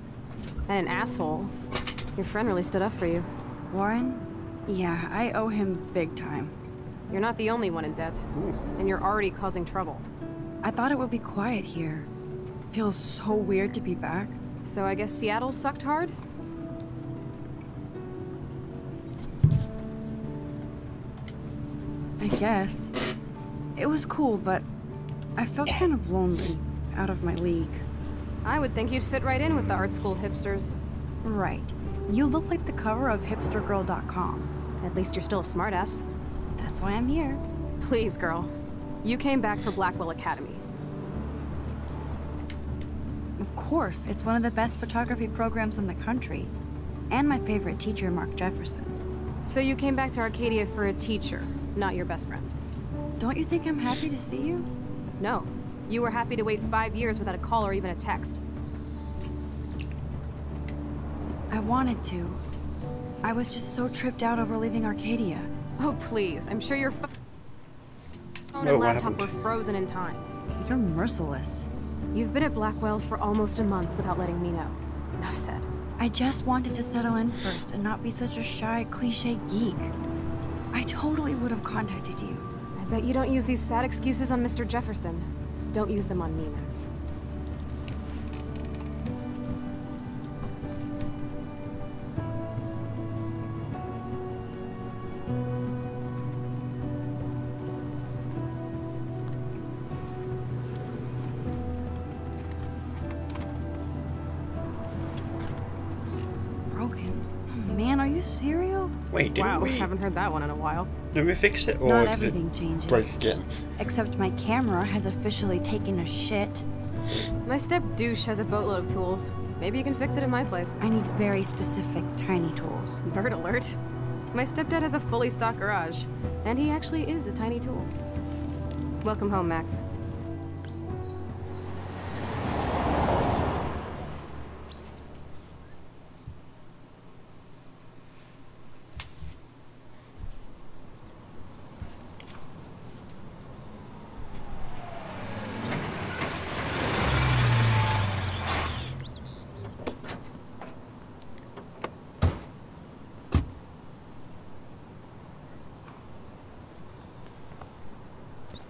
And an asshole. Your friend really stood up for you. Warren? Yeah, I owe him big time. You're not the only one in debt. Ooh. And you're already causing trouble. I thought it would be quiet here. Feels so weird to be back. So I guess Seattle sucked hard? I guess. It was cool, but I felt kind of lonely, out of my league. I would think you'd fit right in with the art school hipsters. Right. You look like the cover of hipstergirl.com. At least you're still a smartass. That's why I'm here. Please, girl. You came back for Blackwell Academy. Of course. It's one of the best photography programs in the country. And my favorite teacher, Mark Jefferson. So you came back to Arcadia for a teacher, not your best friend. Don't you think I'm happy to see you? No. You were happy to wait 5 years without a call or even a text. I wanted to. I was just so tripped out over leaving Arcadia. Oh, please. I'm sure your phone and laptop were frozen in time. You're merciless. You've been at Blackwell for almost a month without letting me know. Enough said. I just wanted to settle in first and not be such a shy, cliche geek. I totally would have contacted you. I bet you don't use these sad excuses on Mr. Jefferson. Don't use them on me, Max. cereal? Wait, didn't we? Wow, haven't heard that one in a while. Did we fix it, or not everything changes. Break again? Except my camera has officially taken a shit. My step-douche has a boatload of tools. Maybe you can fix it at my place. I need very specific tiny tools. Nerd alert. My stepdad has a fully stocked garage, and he actually is a tiny tool. Welcome home, Max.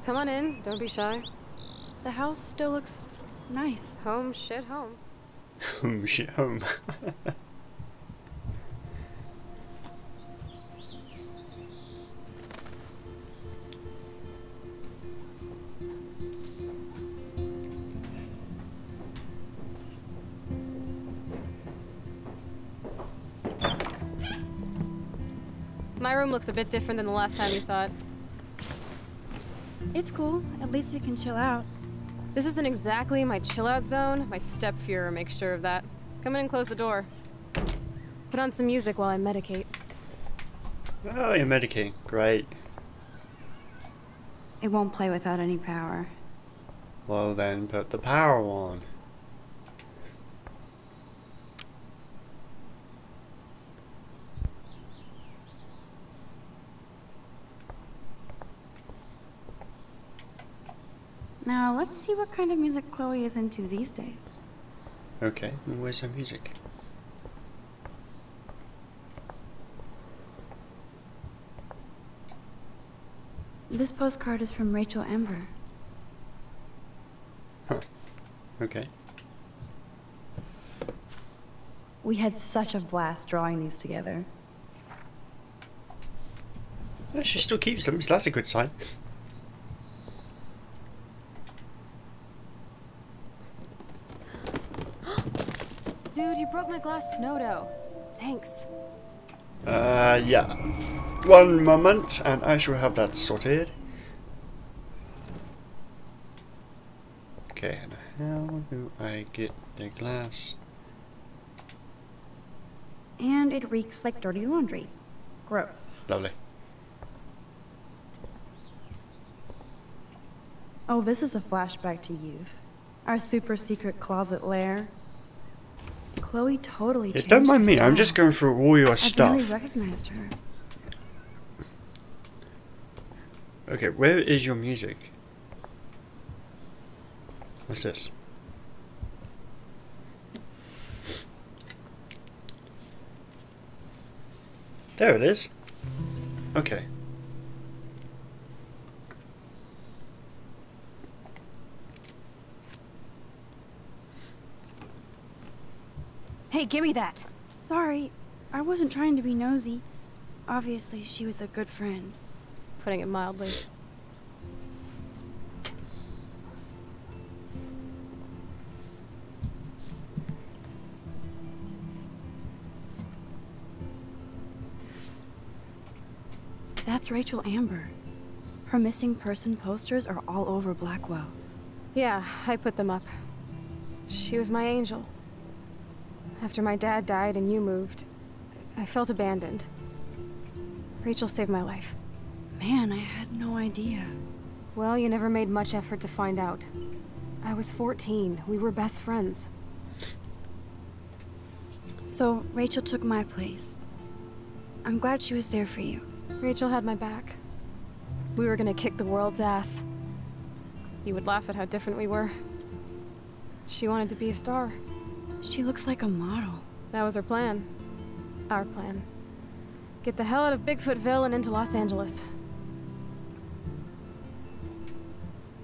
Come on in, don't be shy. The house still looks nice. Home shit home. Home shit home. My room looks a bit different than the last time you saw it. It's cool. At least we can chill out. This isn't exactly my chill-out zone. My step-fuhrer makes sure of that. Come in and close the door. Put on some music while I medicate. Oh, you're medicating. Great. It won't play without any power. Well then, put the power on. Now, let's see what kind of music Chloe is into these days. Okay, where's her music? This postcard is from Rachel Amber. Huh. Okay. We had such a blast drawing these together. Well, she still keeps them, so that's a good sign. Broke my glass snow dough. Thanks. Yeah. One moment, and I shall have that sorted. Okay, and how do I get the glass? And it reeks like dirty laundry. Gross. Lovely. Oh, this is a flashback to youth. Our super secret closet lair. Chloe totally changed. Don't mind me, I'm just going through all your stuff. I barely recognized her. Okay, where is your music? What's this? There it is. Okay. Hey, give me that! Sorry, I wasn't trying to be nosy. Obviously, she was a good friend. It's putting it mildly. That's Rachel Amber. Her missing person posters are all over Blackwell. Yeah, I put them up. She was my angel. After my dad died and you moved, I felt abandoned. Rachel saved my life. Man, I had no idea. Well, you never made much effort to find out. I was 14. We were best friends. So, Rachel took my place. I'm glad she was there for you. Rachel had my back. We were gonna kick the world's ass. You would laugh at how different we were. She wanted to be a star. She looks like a model. That was her plan. Our plan. Get the hell out of Bigfootville and into Los Angeles.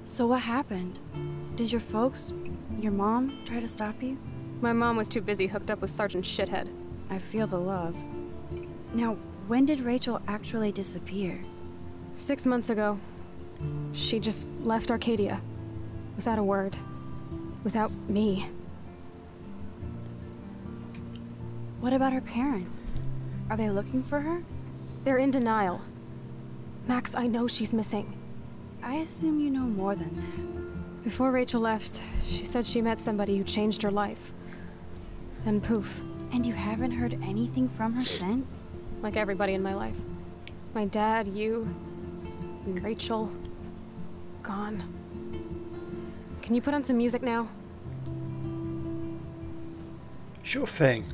So what happened? Did your folks, your mom, try to stop you? My mom was too busy hooked up with Sergeant Shithead. I feel the love. Now, when did Rachel actually disappear? 6 months ago. She just left Arcadia. Without a word. Without me. What about her parents? Are they looking for her? They're in denial. Max, I know she's missing. I assume you know more than that. Before Rachel left, she said she met somebody who changed her life. And poof. And you haven't heard anything from her since? Like everybody in my life. My dad, you, and Rachel. Gone. Can you put on some music now? Sure thing.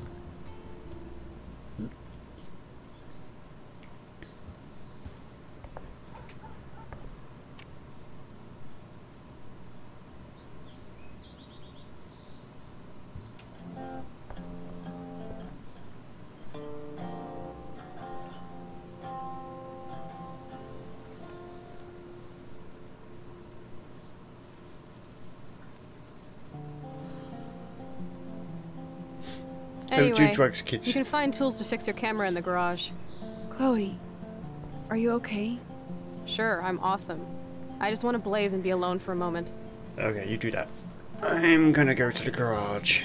Anyway, drugs, kids. You can find tools to fix your camera in the garage. Chloe, are you okay? Sure, I'm awesome. I just want to blaze and be alone for a moment. Okay, you do that. I'm gonna go to the garage.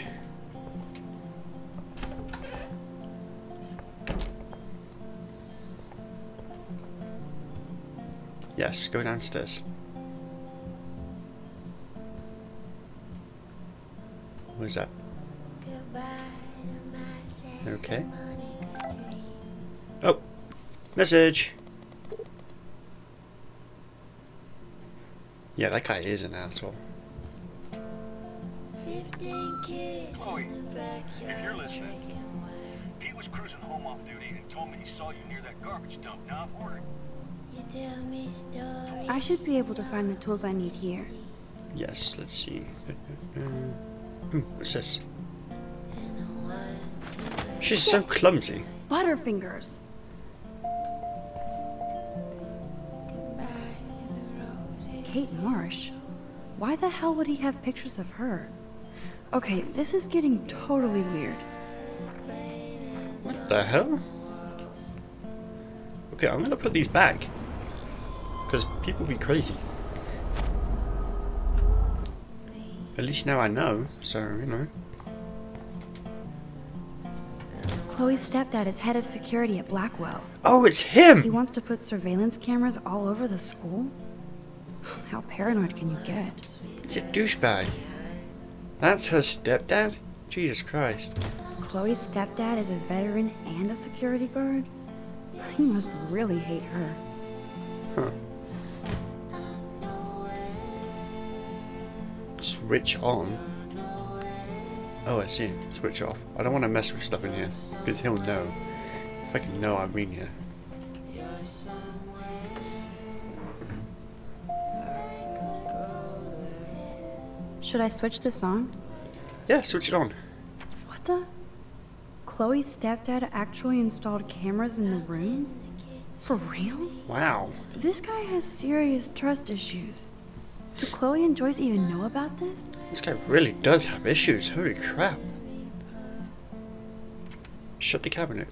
Yes, go downstairs. What is that? Okay. Oh, message. Yeah, that guy is an asshole. Chloe, if you're listening, Pete was cruising home off duty and told me he saw you near that garbage dump down on Oregon. I should be able to find the tools I need here. Yes, let's see. What's this? She's so clumsy. Butterfingers. Kate Marsh? Why the hell would he have pictures of her? Okay, this is getting totally weird. What the hell? Okay, I'm gonna put these back. Because people be crazy. At least now I know, so, you know. Chloe's stepdad is head of security at Blackwell. Oh, it's him! He wants to put surveillance cameras all over the school? How paranoid can you get? It's a douchebag. That's her stepdad? Jesus Christ. Chloe's stepdad is a veteran and a security guard? He must really hate her. Huh. Switch on. Oh, I see. Switch off. I don't want to mess with stuff in here, because he'll know. If I can know, I'm in here. Should I switch this on? Yeah, switch it on. What the? Chloe's stepdad actually installed cameras in the rooms? For real? Wow. This guy has serious trust issues. Do Chloe and Joyce even know about this? This guy really does have issues. Holy crap. Shut the cabinet.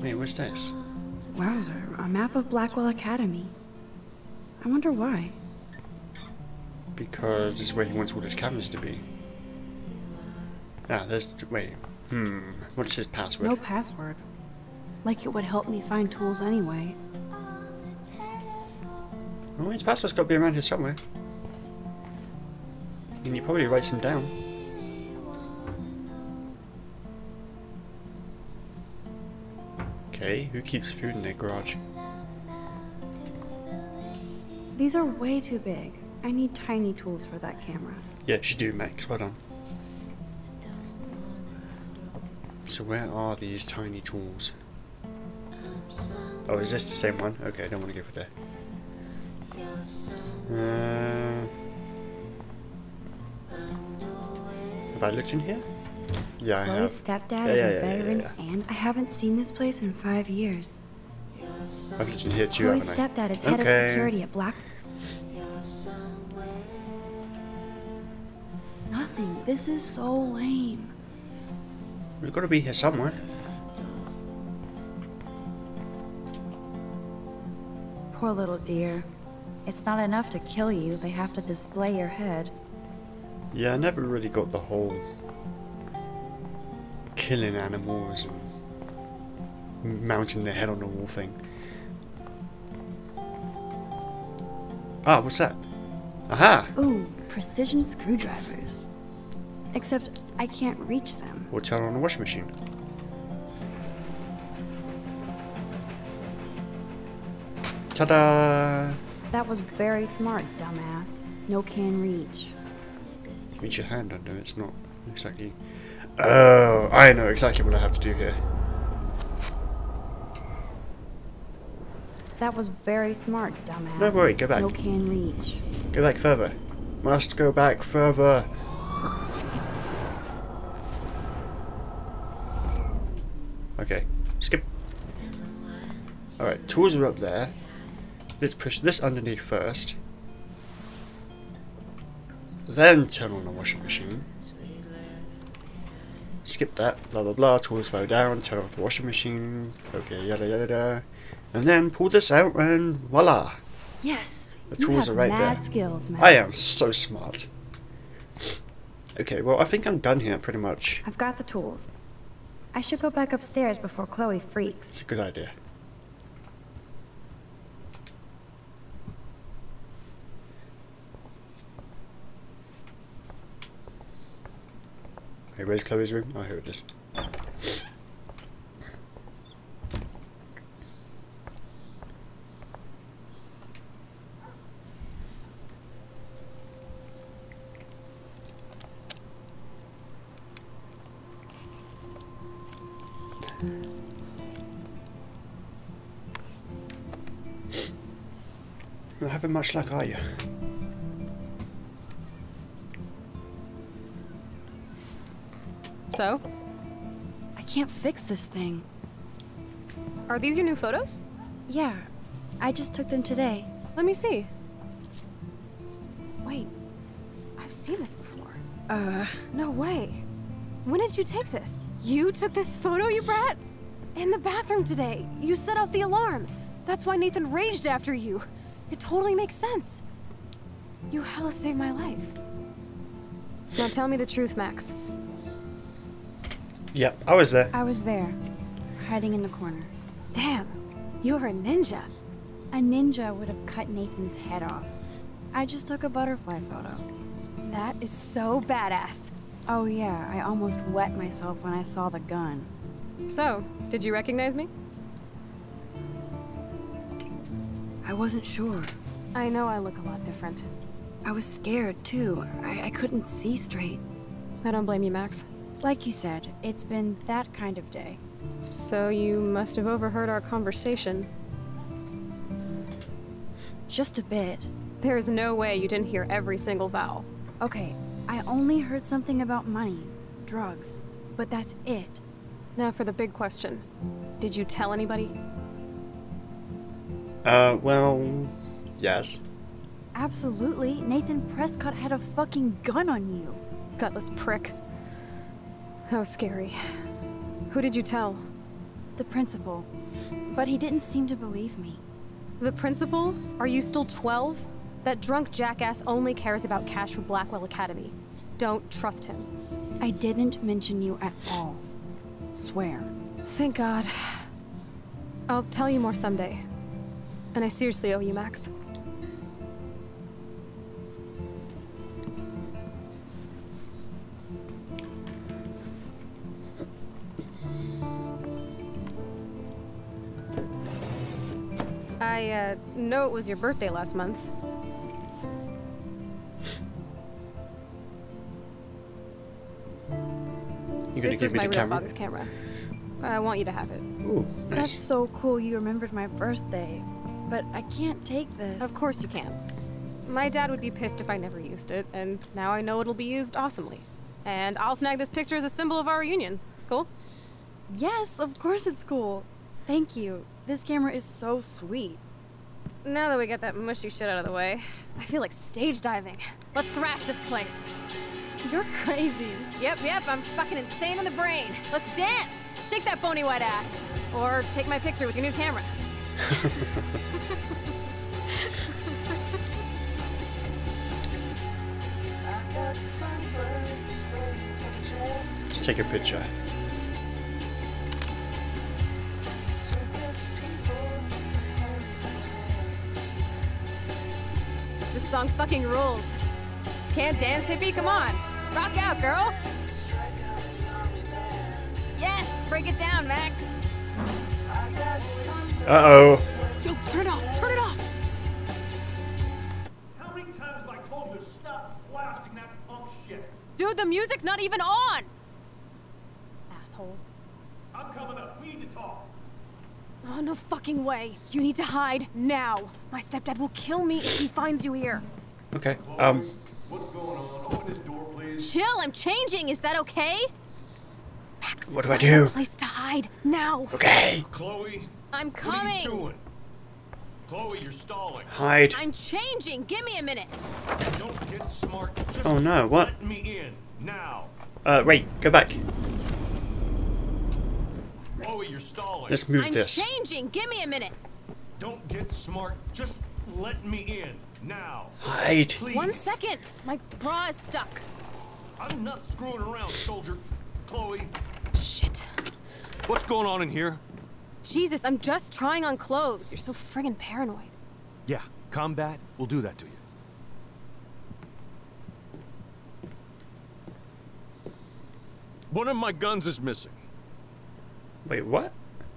Wait, what's this? Wowzer, a map of Blackwell Academy. I wonder why. Because it's where he wants all his cabinets to be. Ah, there's... wait. What's his password? No password. Like it would help me find tools anyway. Well, his password's got to be around here somewhere. And he probably writes them down. Okay, who keeps food in their garage? These are way too big. I need tiny tools for that camera. Yes, you do, Max. Well done. So where are these tiny tools? Oh, is this the same one? Okay, I don't want to go for that. Have I looked in here? Yeah, I have. Stepdad is a veteran, and I haven't seen this place in 5 years. I've looked in here too, haven't I? Stepdad is head of security at Black. Nothing. This is so lame. We've got to be here somewhere. Poor little dear. It's not enough to kill you, they have to display your head. Yeah, I never really got the whole killing animals and mounting their head on the wall thing. Ah, what's that? Aha! Ooh, precision screwdrivers. Except I can't reach them. Or turn on the washing machine. Ta-da! That was very smart, dumbass. No can reach. Reach your hand under, it's not exactly... Oh, I know exactly what I have to do here. That was very smart, dumbass. No worry, go back. No can reach. Go back further. Must go back further. Okay, skip. Alright, tools are up there. Let's push this underneath first. Then turn on the washing machine. Skip that, blah blah blah, tools go down, turn off the washing machine. Okay, yada yada yada. And then pull this out and voila! Yes! The tools are right there. Skills, I am so smart. Okay, well I think I'm done here pretty much. I've got the tools. I should go back upstairs before Chloe freaks. It's a good idea. Hey, where's Chloe's room? Oh, here it is. Not having much luck, are you? So? I can't fix this thing. Are these your new photos? Yeah. I just took them today. Let me see. Wait. I've seen this before. No way. When did you take this? You took this photo, you brat? In the bathroom today. You set off the alarm. That's why Nathan raged after you. It totally makes sense. You hella saved my life. Now tell me the truth, Max. Yep, I was there. I was there, hiding in the corner. Damn, you're a ninja. A ninja would have cut Nathan's head off. I just took a butterfly photo. That is so badass. Oh yeah, I almost wet myself when I saw the gun. So, did you recognize me? I wasn't sure. I know I look a lot different. I was scared too. I couldn't see straight. I don't blame you, Max. Like you said, it's been that kind of day. So you must have overheard our conversation. Just a bit. There is no way you didn't hear every single vowel. Okay, I only heard something about money, drugs, but that's it. Now for the big question. Did you tell anybody? Well, yes. Absolutely. Nathan Prescott had a fucking gun on you. Gutless prick. That was scary. Who did you tell? The principal. But he didn't seem to believe me. The principal? Are you still 12? That drunk jackass only cares about cash for Blackwell Academy. Don't trust him. I didn't mention you at all. Swear. Thank God. I'll tell you more someday. And I seriously owe you, Max. I know it was your birthday last month. This was my real father's camera. I want you to have it. Ooh, nice. That's so cool you remembered my birthday. But I can't take this. Of course you can. My dad would be pissed if I never used it, and now I know it'll be used awesomely. And I'll snag this picture as a symbol of our reunion. Cool? Yes, of course it's cool. Thank you. This camera is so sweet. Now that we got that mushy shit out of the way, I feel like stage diving. Let's thrash this place. You're crazy. Yep, yep, I'm fucking insane in the brain. Let's dance. Shake that bony white ass. Or take my picture with your new camera. Let's take a picture. song fucking rules. Can't dance, hippie? Come on. Rock out, girl. Yes, break it down, Max. Uh-oh. Yo, turn it off. Turn it off. How many times have I told you to stop blasting that punk shit? Dude, the music's not even on. Asshole. I'm coming up. We need to talk. Oh, no fucking way. You need to hide now. My stepdad will kill me if he finds you here. Okay. What's going on? Open this door, please. Chill, I'm changing. Is that okay? Max, what do I do? Place to hide now. Okay. Chloe, I'm coming. What are you doing? Chloe, you're stalling. Hide. I'm changing. Give me a minute. Don't get smart. Just oh no, what? Let me in now. Wait, go back. Chloe, you're stalling. Let's move this. I'm changing. Give me a minute. Don't get smart. Just let me in. Now. Hide. Please. 1 second. My bra is stuck. I'm not screwing around, soldier. Chloe. Shit. What's going on in here? Jesus, I'm just trying on clothes. You're so friggin' paranoid. Yeah, combat will do that to you. One of my guns is missing. Wait, what?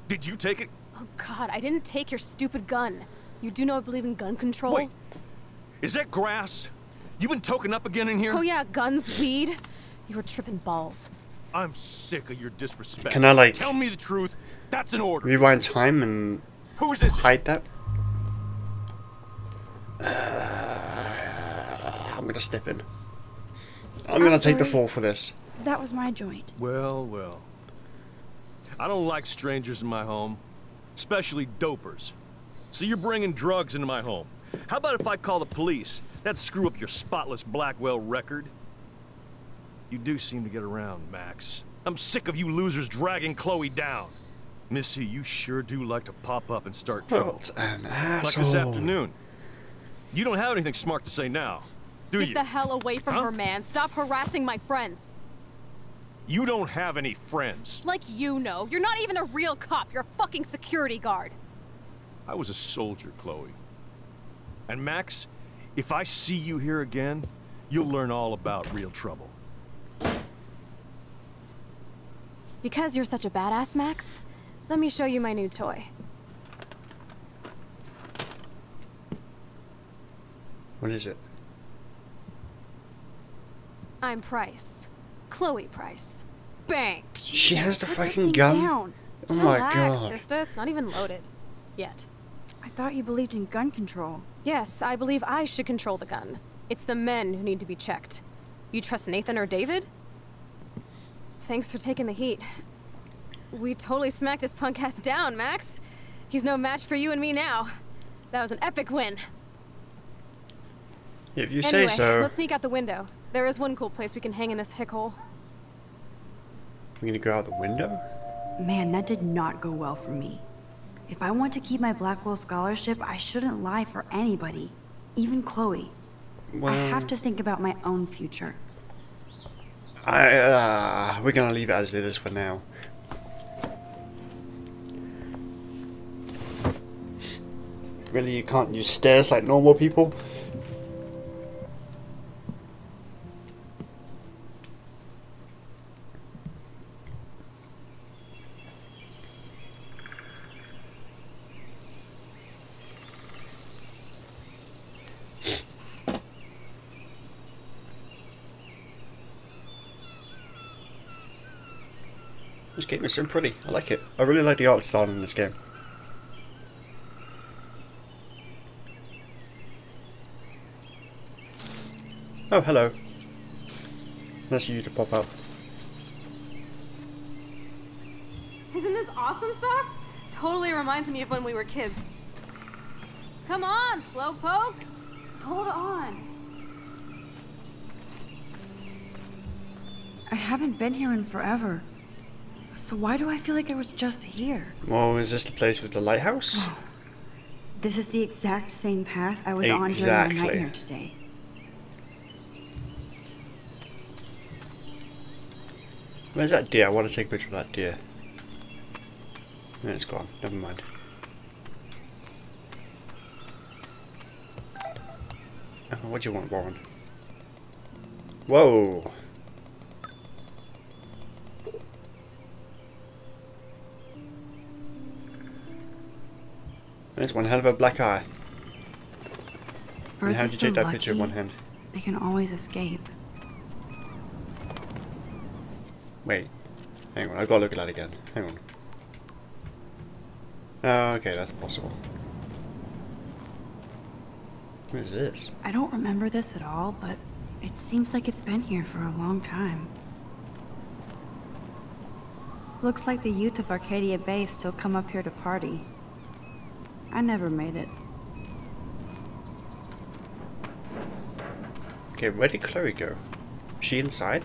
Did you take it? Oh God, I didn't take your stupid gun. You do know I believe in gun control. Wait. Is that grass? You been token up again in here? Oh yeah, guns, weed. You were tripping balls. I'm sick of your disrespect. Can I like tell me the truth? That's an order. Rewind time and who's this? Hide that. I'm gonna step in. I'm gonna take the fall for this. That was my joint. Well, well. I don't like strangers in my home, especially dopers. So you're bringing drugs into my home. How about if I call the police? That'd screw up your spotless Blackwell record. You do seem to get around, Max. I'm sick of you losers dragging Chloe down. Missy, you sure do like to pop up and start trouble. What an asshole. Like this afternoon. You don't have anything smart to say now, do you? Get the hell away from her, man. Stop harassing my friends. You don't have any friends. Like you know. You're not even a real cop. You're a fucking security guard. I was a soldier, Chloe. And Max, if I see you here again, you'll learn all about real trouble. Because you're such a badass, Max, let me show you my new toy. What is it? I'm Price. Chloe Price. Bang! She has the fucking gun? Down. Oh my God. Sister. It's not even loaded. Yet. I thought you believed in gun control. Yes, I believe I should control the gun. It's the men who need to be checked. You trust Nathan or David? Thanks for taking the heat. We totally smacked his punk ass down, Max. He's no match for you and me now. That was an epic win. If you say so. Let's sneak out the window. There is one cool place we can hang in this hick hole. We're gonna go out the window? Man, that did not go well for me. If I want to keep my Blackwell scholarship, I shouldn't lie for anybody, even Chloe. Well, I have to think about my own future. We're gonna leave it as it is for now. Really, you can't use stairs like normal people? This game is so pretty. I like it. I really like the art style in this game. Oh, hello. Nice of you to pop up. Isn't this awesome, sauce? Totally reminds me of when we were kids. Come on, slowpoke. Hold on. I haven't been here in forever. So why do I feel like I was just here? Well, is this the place with the lighthouse? Oh, this is the exact same path I was on during my nightmare today. Where's that deer? I want to take a picture of that deer. No, it's gone. Never mind. Oh, What do you want, Warren? Whoa! That's one hell of a black eye. And how did you take that picture in one hand? They can always escape. Wait. Hang on, I've got to look at that again. Hang on. Oh, okay, that's possible. What is this? I don't remember this at all, but it seems like it's been here for a long time. Looks like the youth of Arcadia Bay still come up here to party. I never made it. Okay, where did Chloe go? Is she inside?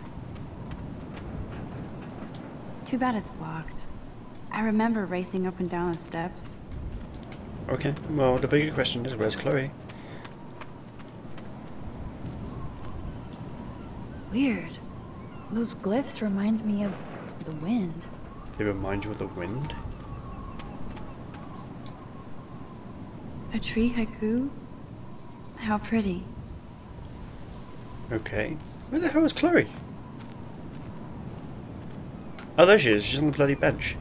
Too bad it's locked. I remember racing up and down the steps. Okay, well, the bigger question is, where's Chloe? Weird. Those glyphs remind me of the wind. They remind you of the wind? A tree haiku? How pretty. Okay. Where the hell is Chloe? Oh, there she is. She's on the bloody bench.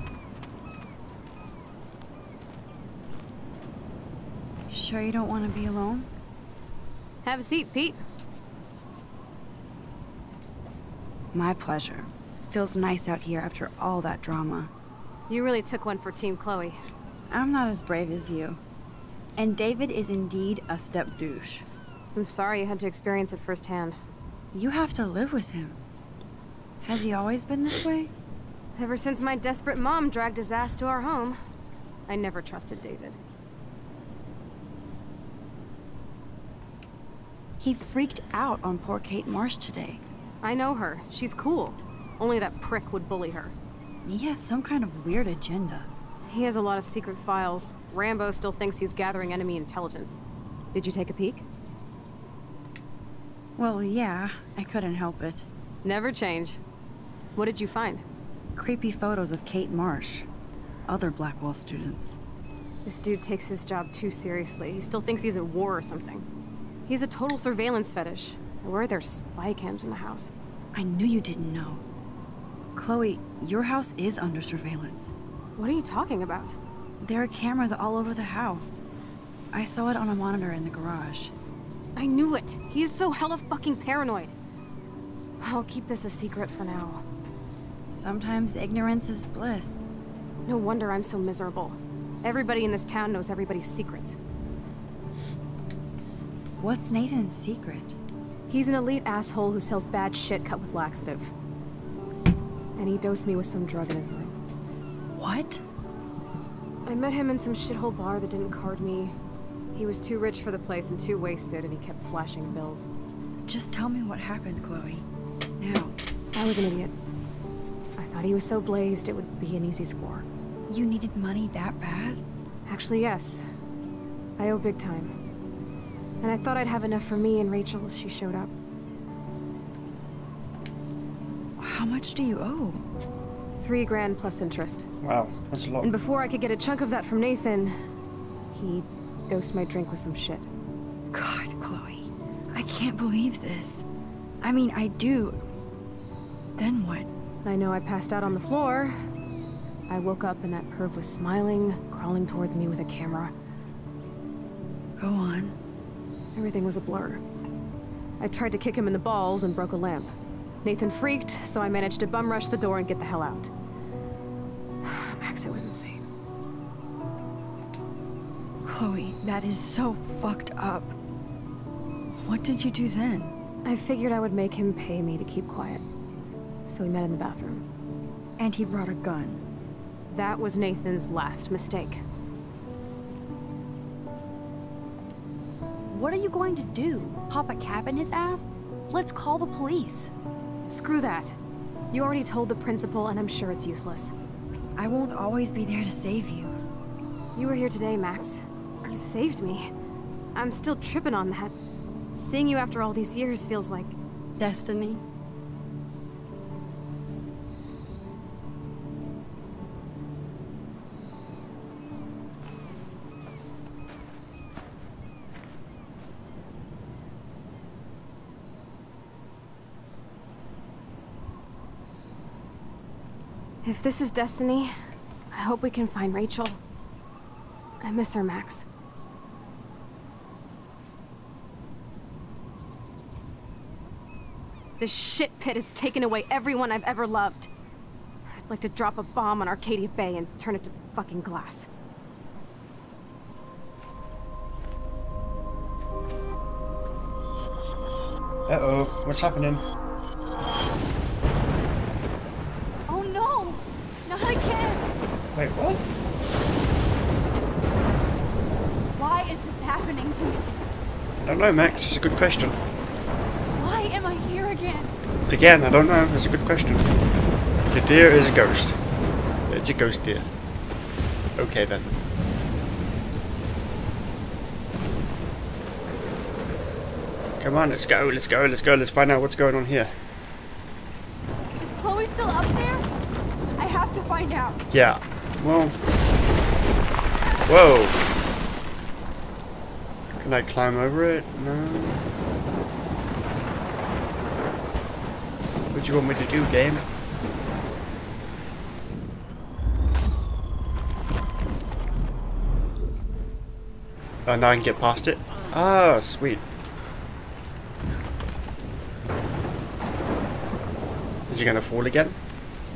Sure you don't want to be alone? Have a seat, Pete. My pleasure. Feels nice out here after all that drama. You really took one for Team Chloe. I'm not as brave as you. And David is indeed a step douche. I'm sorry you had to experience it firsthand. You have to live with him. Has he always been this way? Ever since my desperate mom dragged his ass to our home. I never trusted David. He freaked out on poor Kate Marsh today. I know her. She's cool. Only that prick would bully her. He has some kind of weird agenda. He has a lot of secret files. Rambo still thinks he's gathering enemy intelligence. Did you take a peek? Well, yeah. I couldn't help it. Never change. What did you find? Creepy photos of Kate Marsh. Other Blackwell students. This dude takes his job too seriously. He still thinks he's at war or something. He's a total surveillance fetish. Where are there spy cams in the house? I knew you didn't know. Chloe, your house is under surveillance. What are you talking about? There are cameras all over the house. I saw it on a monitor in the garage. I knew it! He's so hella fucking paranoid. I'll keep this a secret for now. Sometimes ignorance is bliss. No wonder I'm so miserable. Everybody in this town knows everybody's secrets. What's Nathan's secret? He's an elite asshole who sells bad shit cut with laxative. And he dosed me with some drug in his room. What? I met him in some shithole bar that didn't card me. He was too rich for the place and too wasted, and he kept flashing bills. Just tell me what happened, Chloe. Now. I was an idiot. I thought he was so blazed it would be an easy score. You needed money that bad? Actually, yes. I owe big time. And I thought I'd have enough for me and Rachel if she showed up. How much do you owe? $3,000 plus interest. Wow, that's a lot. And before I could get a chunk of that from Nathan, he dosed my drink with some shit. God, Chloe, I can't believe this. I mean, I do. Then what? I know I passed out on the floor. I woke up and that perv was smiling, crawling towards me with a camera. Go on. Everything was a blur. I tried to kick him in the balls and broke a lamp. Nathan freaked, so I managed to bum rush the door and get the hell out. Max, it was insane. Chloe, that is so fucked up. What did you do then? I figured I would make him pay me to keep quiet. So we met in the bathroom. And he brought a gun. That was Nathan's last mistake. What are you going to do? Pop a cap in his ass? Let's call the police. Screw that. You already told the principal, and I'm sure it's useless. I won't always be there to save you. You were here today, Max. You saved me. I'm still tripping on that. Seeing you after all these years feels like... destiny. If this is destiny, I hope we can find Rachel. I miss her, Max. This shit pit has taken away everyone I've ever loved. I'd like to drop a bomb on Arcadia Bay and turn it to fucking glass. Uh-oh, what's happening? Oh no! Not again! Wait, what? Why is this happening to me? I don't know, Max, it's a good question. Why am I here again? Again, I don't know, it's a good question. The deer is a ghost. It's a ghost deer. Okay then. Come on, let's go, let's go, let's go, let's find out what's going on here. Is Chloe still up there? I have to find out. Yeah. Well. Whoa. Can I climb over it? No. What do you want me to do, game? Oh, now I can get past it? Ah, sweet. Is he going to fall again?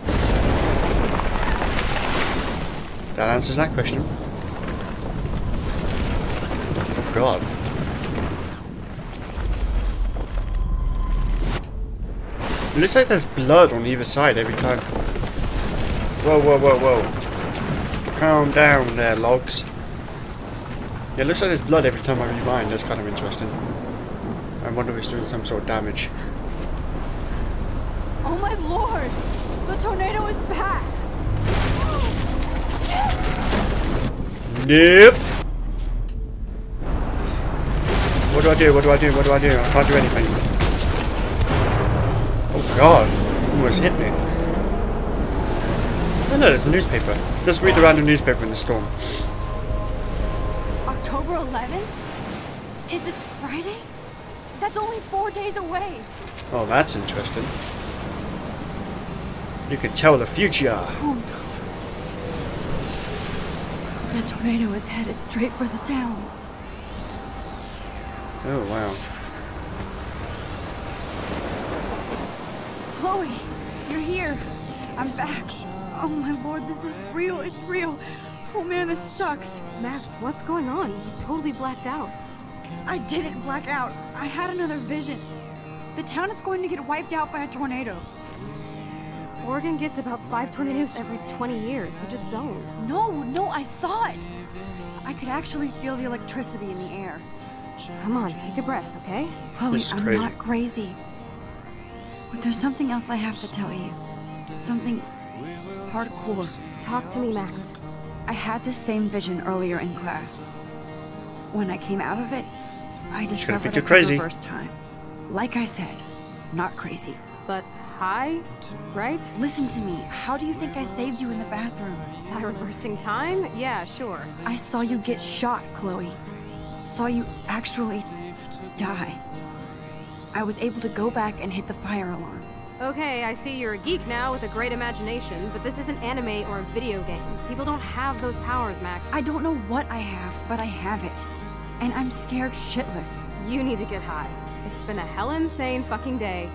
That answers that question. Oh god. It looks like there's blood on either side every time. Whoa, whoa, whoa, whoa. Calm down there, logs. Yeah, it looks like there's blood every time I rewind. That's kind of interesting. I wonder if it's doing some sort of damage. Oh my lord! The tornado is back! Nope! What do I do? What do I do? What do I do? I can't do anything. Oh god! Almost hit me. Oh no, there's a newspaper. Let's read the random newspaper in the storm. October 11th? Is this Friday? That's only 4 days away! Oh, that's interesting. You can tell the future. Oh no. The tornado is headed straight for the town. Oh wow. Chloe, you're here. I'm back. Oh my lord, this is real. It's real. Oh man, this sucks. Max, what's going on? You totally blacked out. I didn't black out. I had another vision. The town is going to get wiped out by a tornado. Oregon gets about 5 tornadoes every 20 years. You just zoned. No, no, I saw it. I could actually feel the electricity in the air. Come on, take a breath, okay? Chloe, I'm not crazy. But there's something else I have to tell you. Something hardcore. Talk to me, Max. I had this same vision earlier in class. When I came out of it, I discovered it for the first time. Like I said, not crazy. But high, right? Listen to me. How do you think I saved you in the bathroom? By reversing time? Yeah, sure. I saw you get shot, Chloe. Saw you actually die. I was able to go back and hit the fire alarm. Okay, I see you're a geek now with a great imagination, but this isn't anime or a video game. People don't have those powers, Max. I don't know what I have, but I have it. And I'm scared shitless. You need to get high. It's been a hell insane fucking day.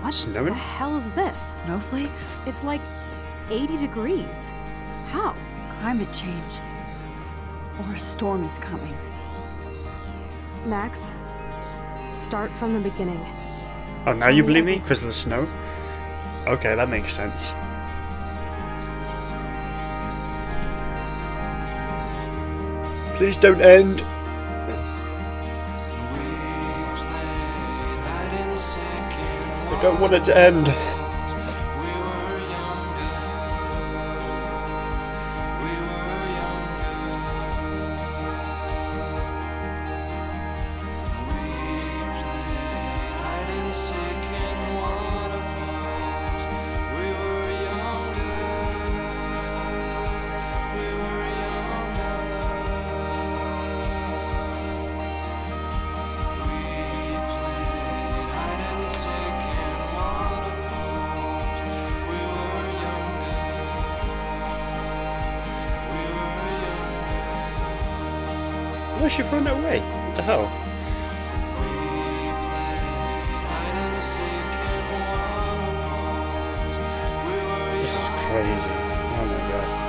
What snowing? The hell is this? Snowflakes? It's like 80 degrees. How? Climate change. Or a storm is coming. Max, start from the beginning. Oh, now you believe me? Because of the snow? Okay, that makes sense. Please don't end. I don't want it to end. Why should run that way? What the hell? This is crazy. Oh my god.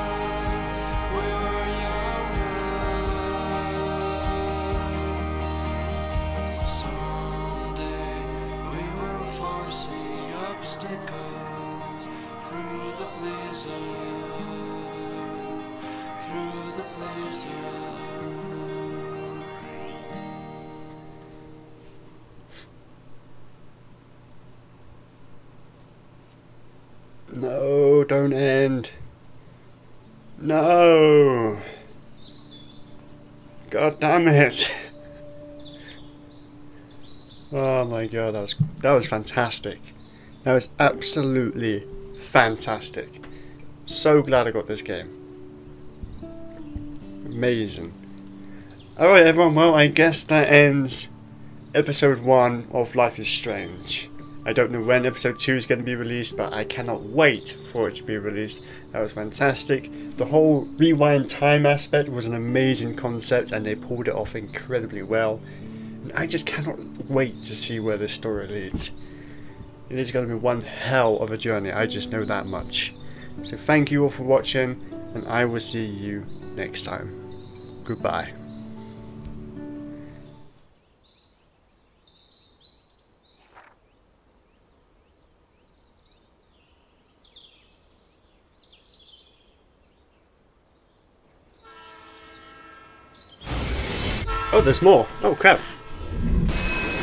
No, don't end. No. God damn it. Oh my god, that was fantastic. That was absolutely fantastic. So glad I got this game. Amazing. Alright everyone, well I guess that ends episode 1 of Life is Strange. I don't know when episode 2 is going to be released, but I cannot wait for it to be released. That was fantastic. The whole rewind time aspect was an amazing concept and they pulled it off incredibly well. And I just cannot wait to see where this story leads. It is going to be one hell of a journey, I just know that much. So thank you all for watching and I will see you next time. Goodbye. Oh, there's more. Oh, crap.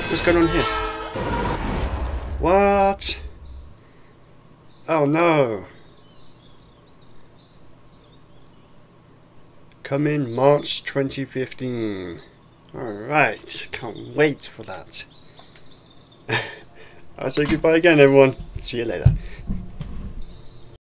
What's going on here? What? Oh, no. Come in March 2015. Alright. Can't wait for that. I'll say goodbye again, everyone. See you later.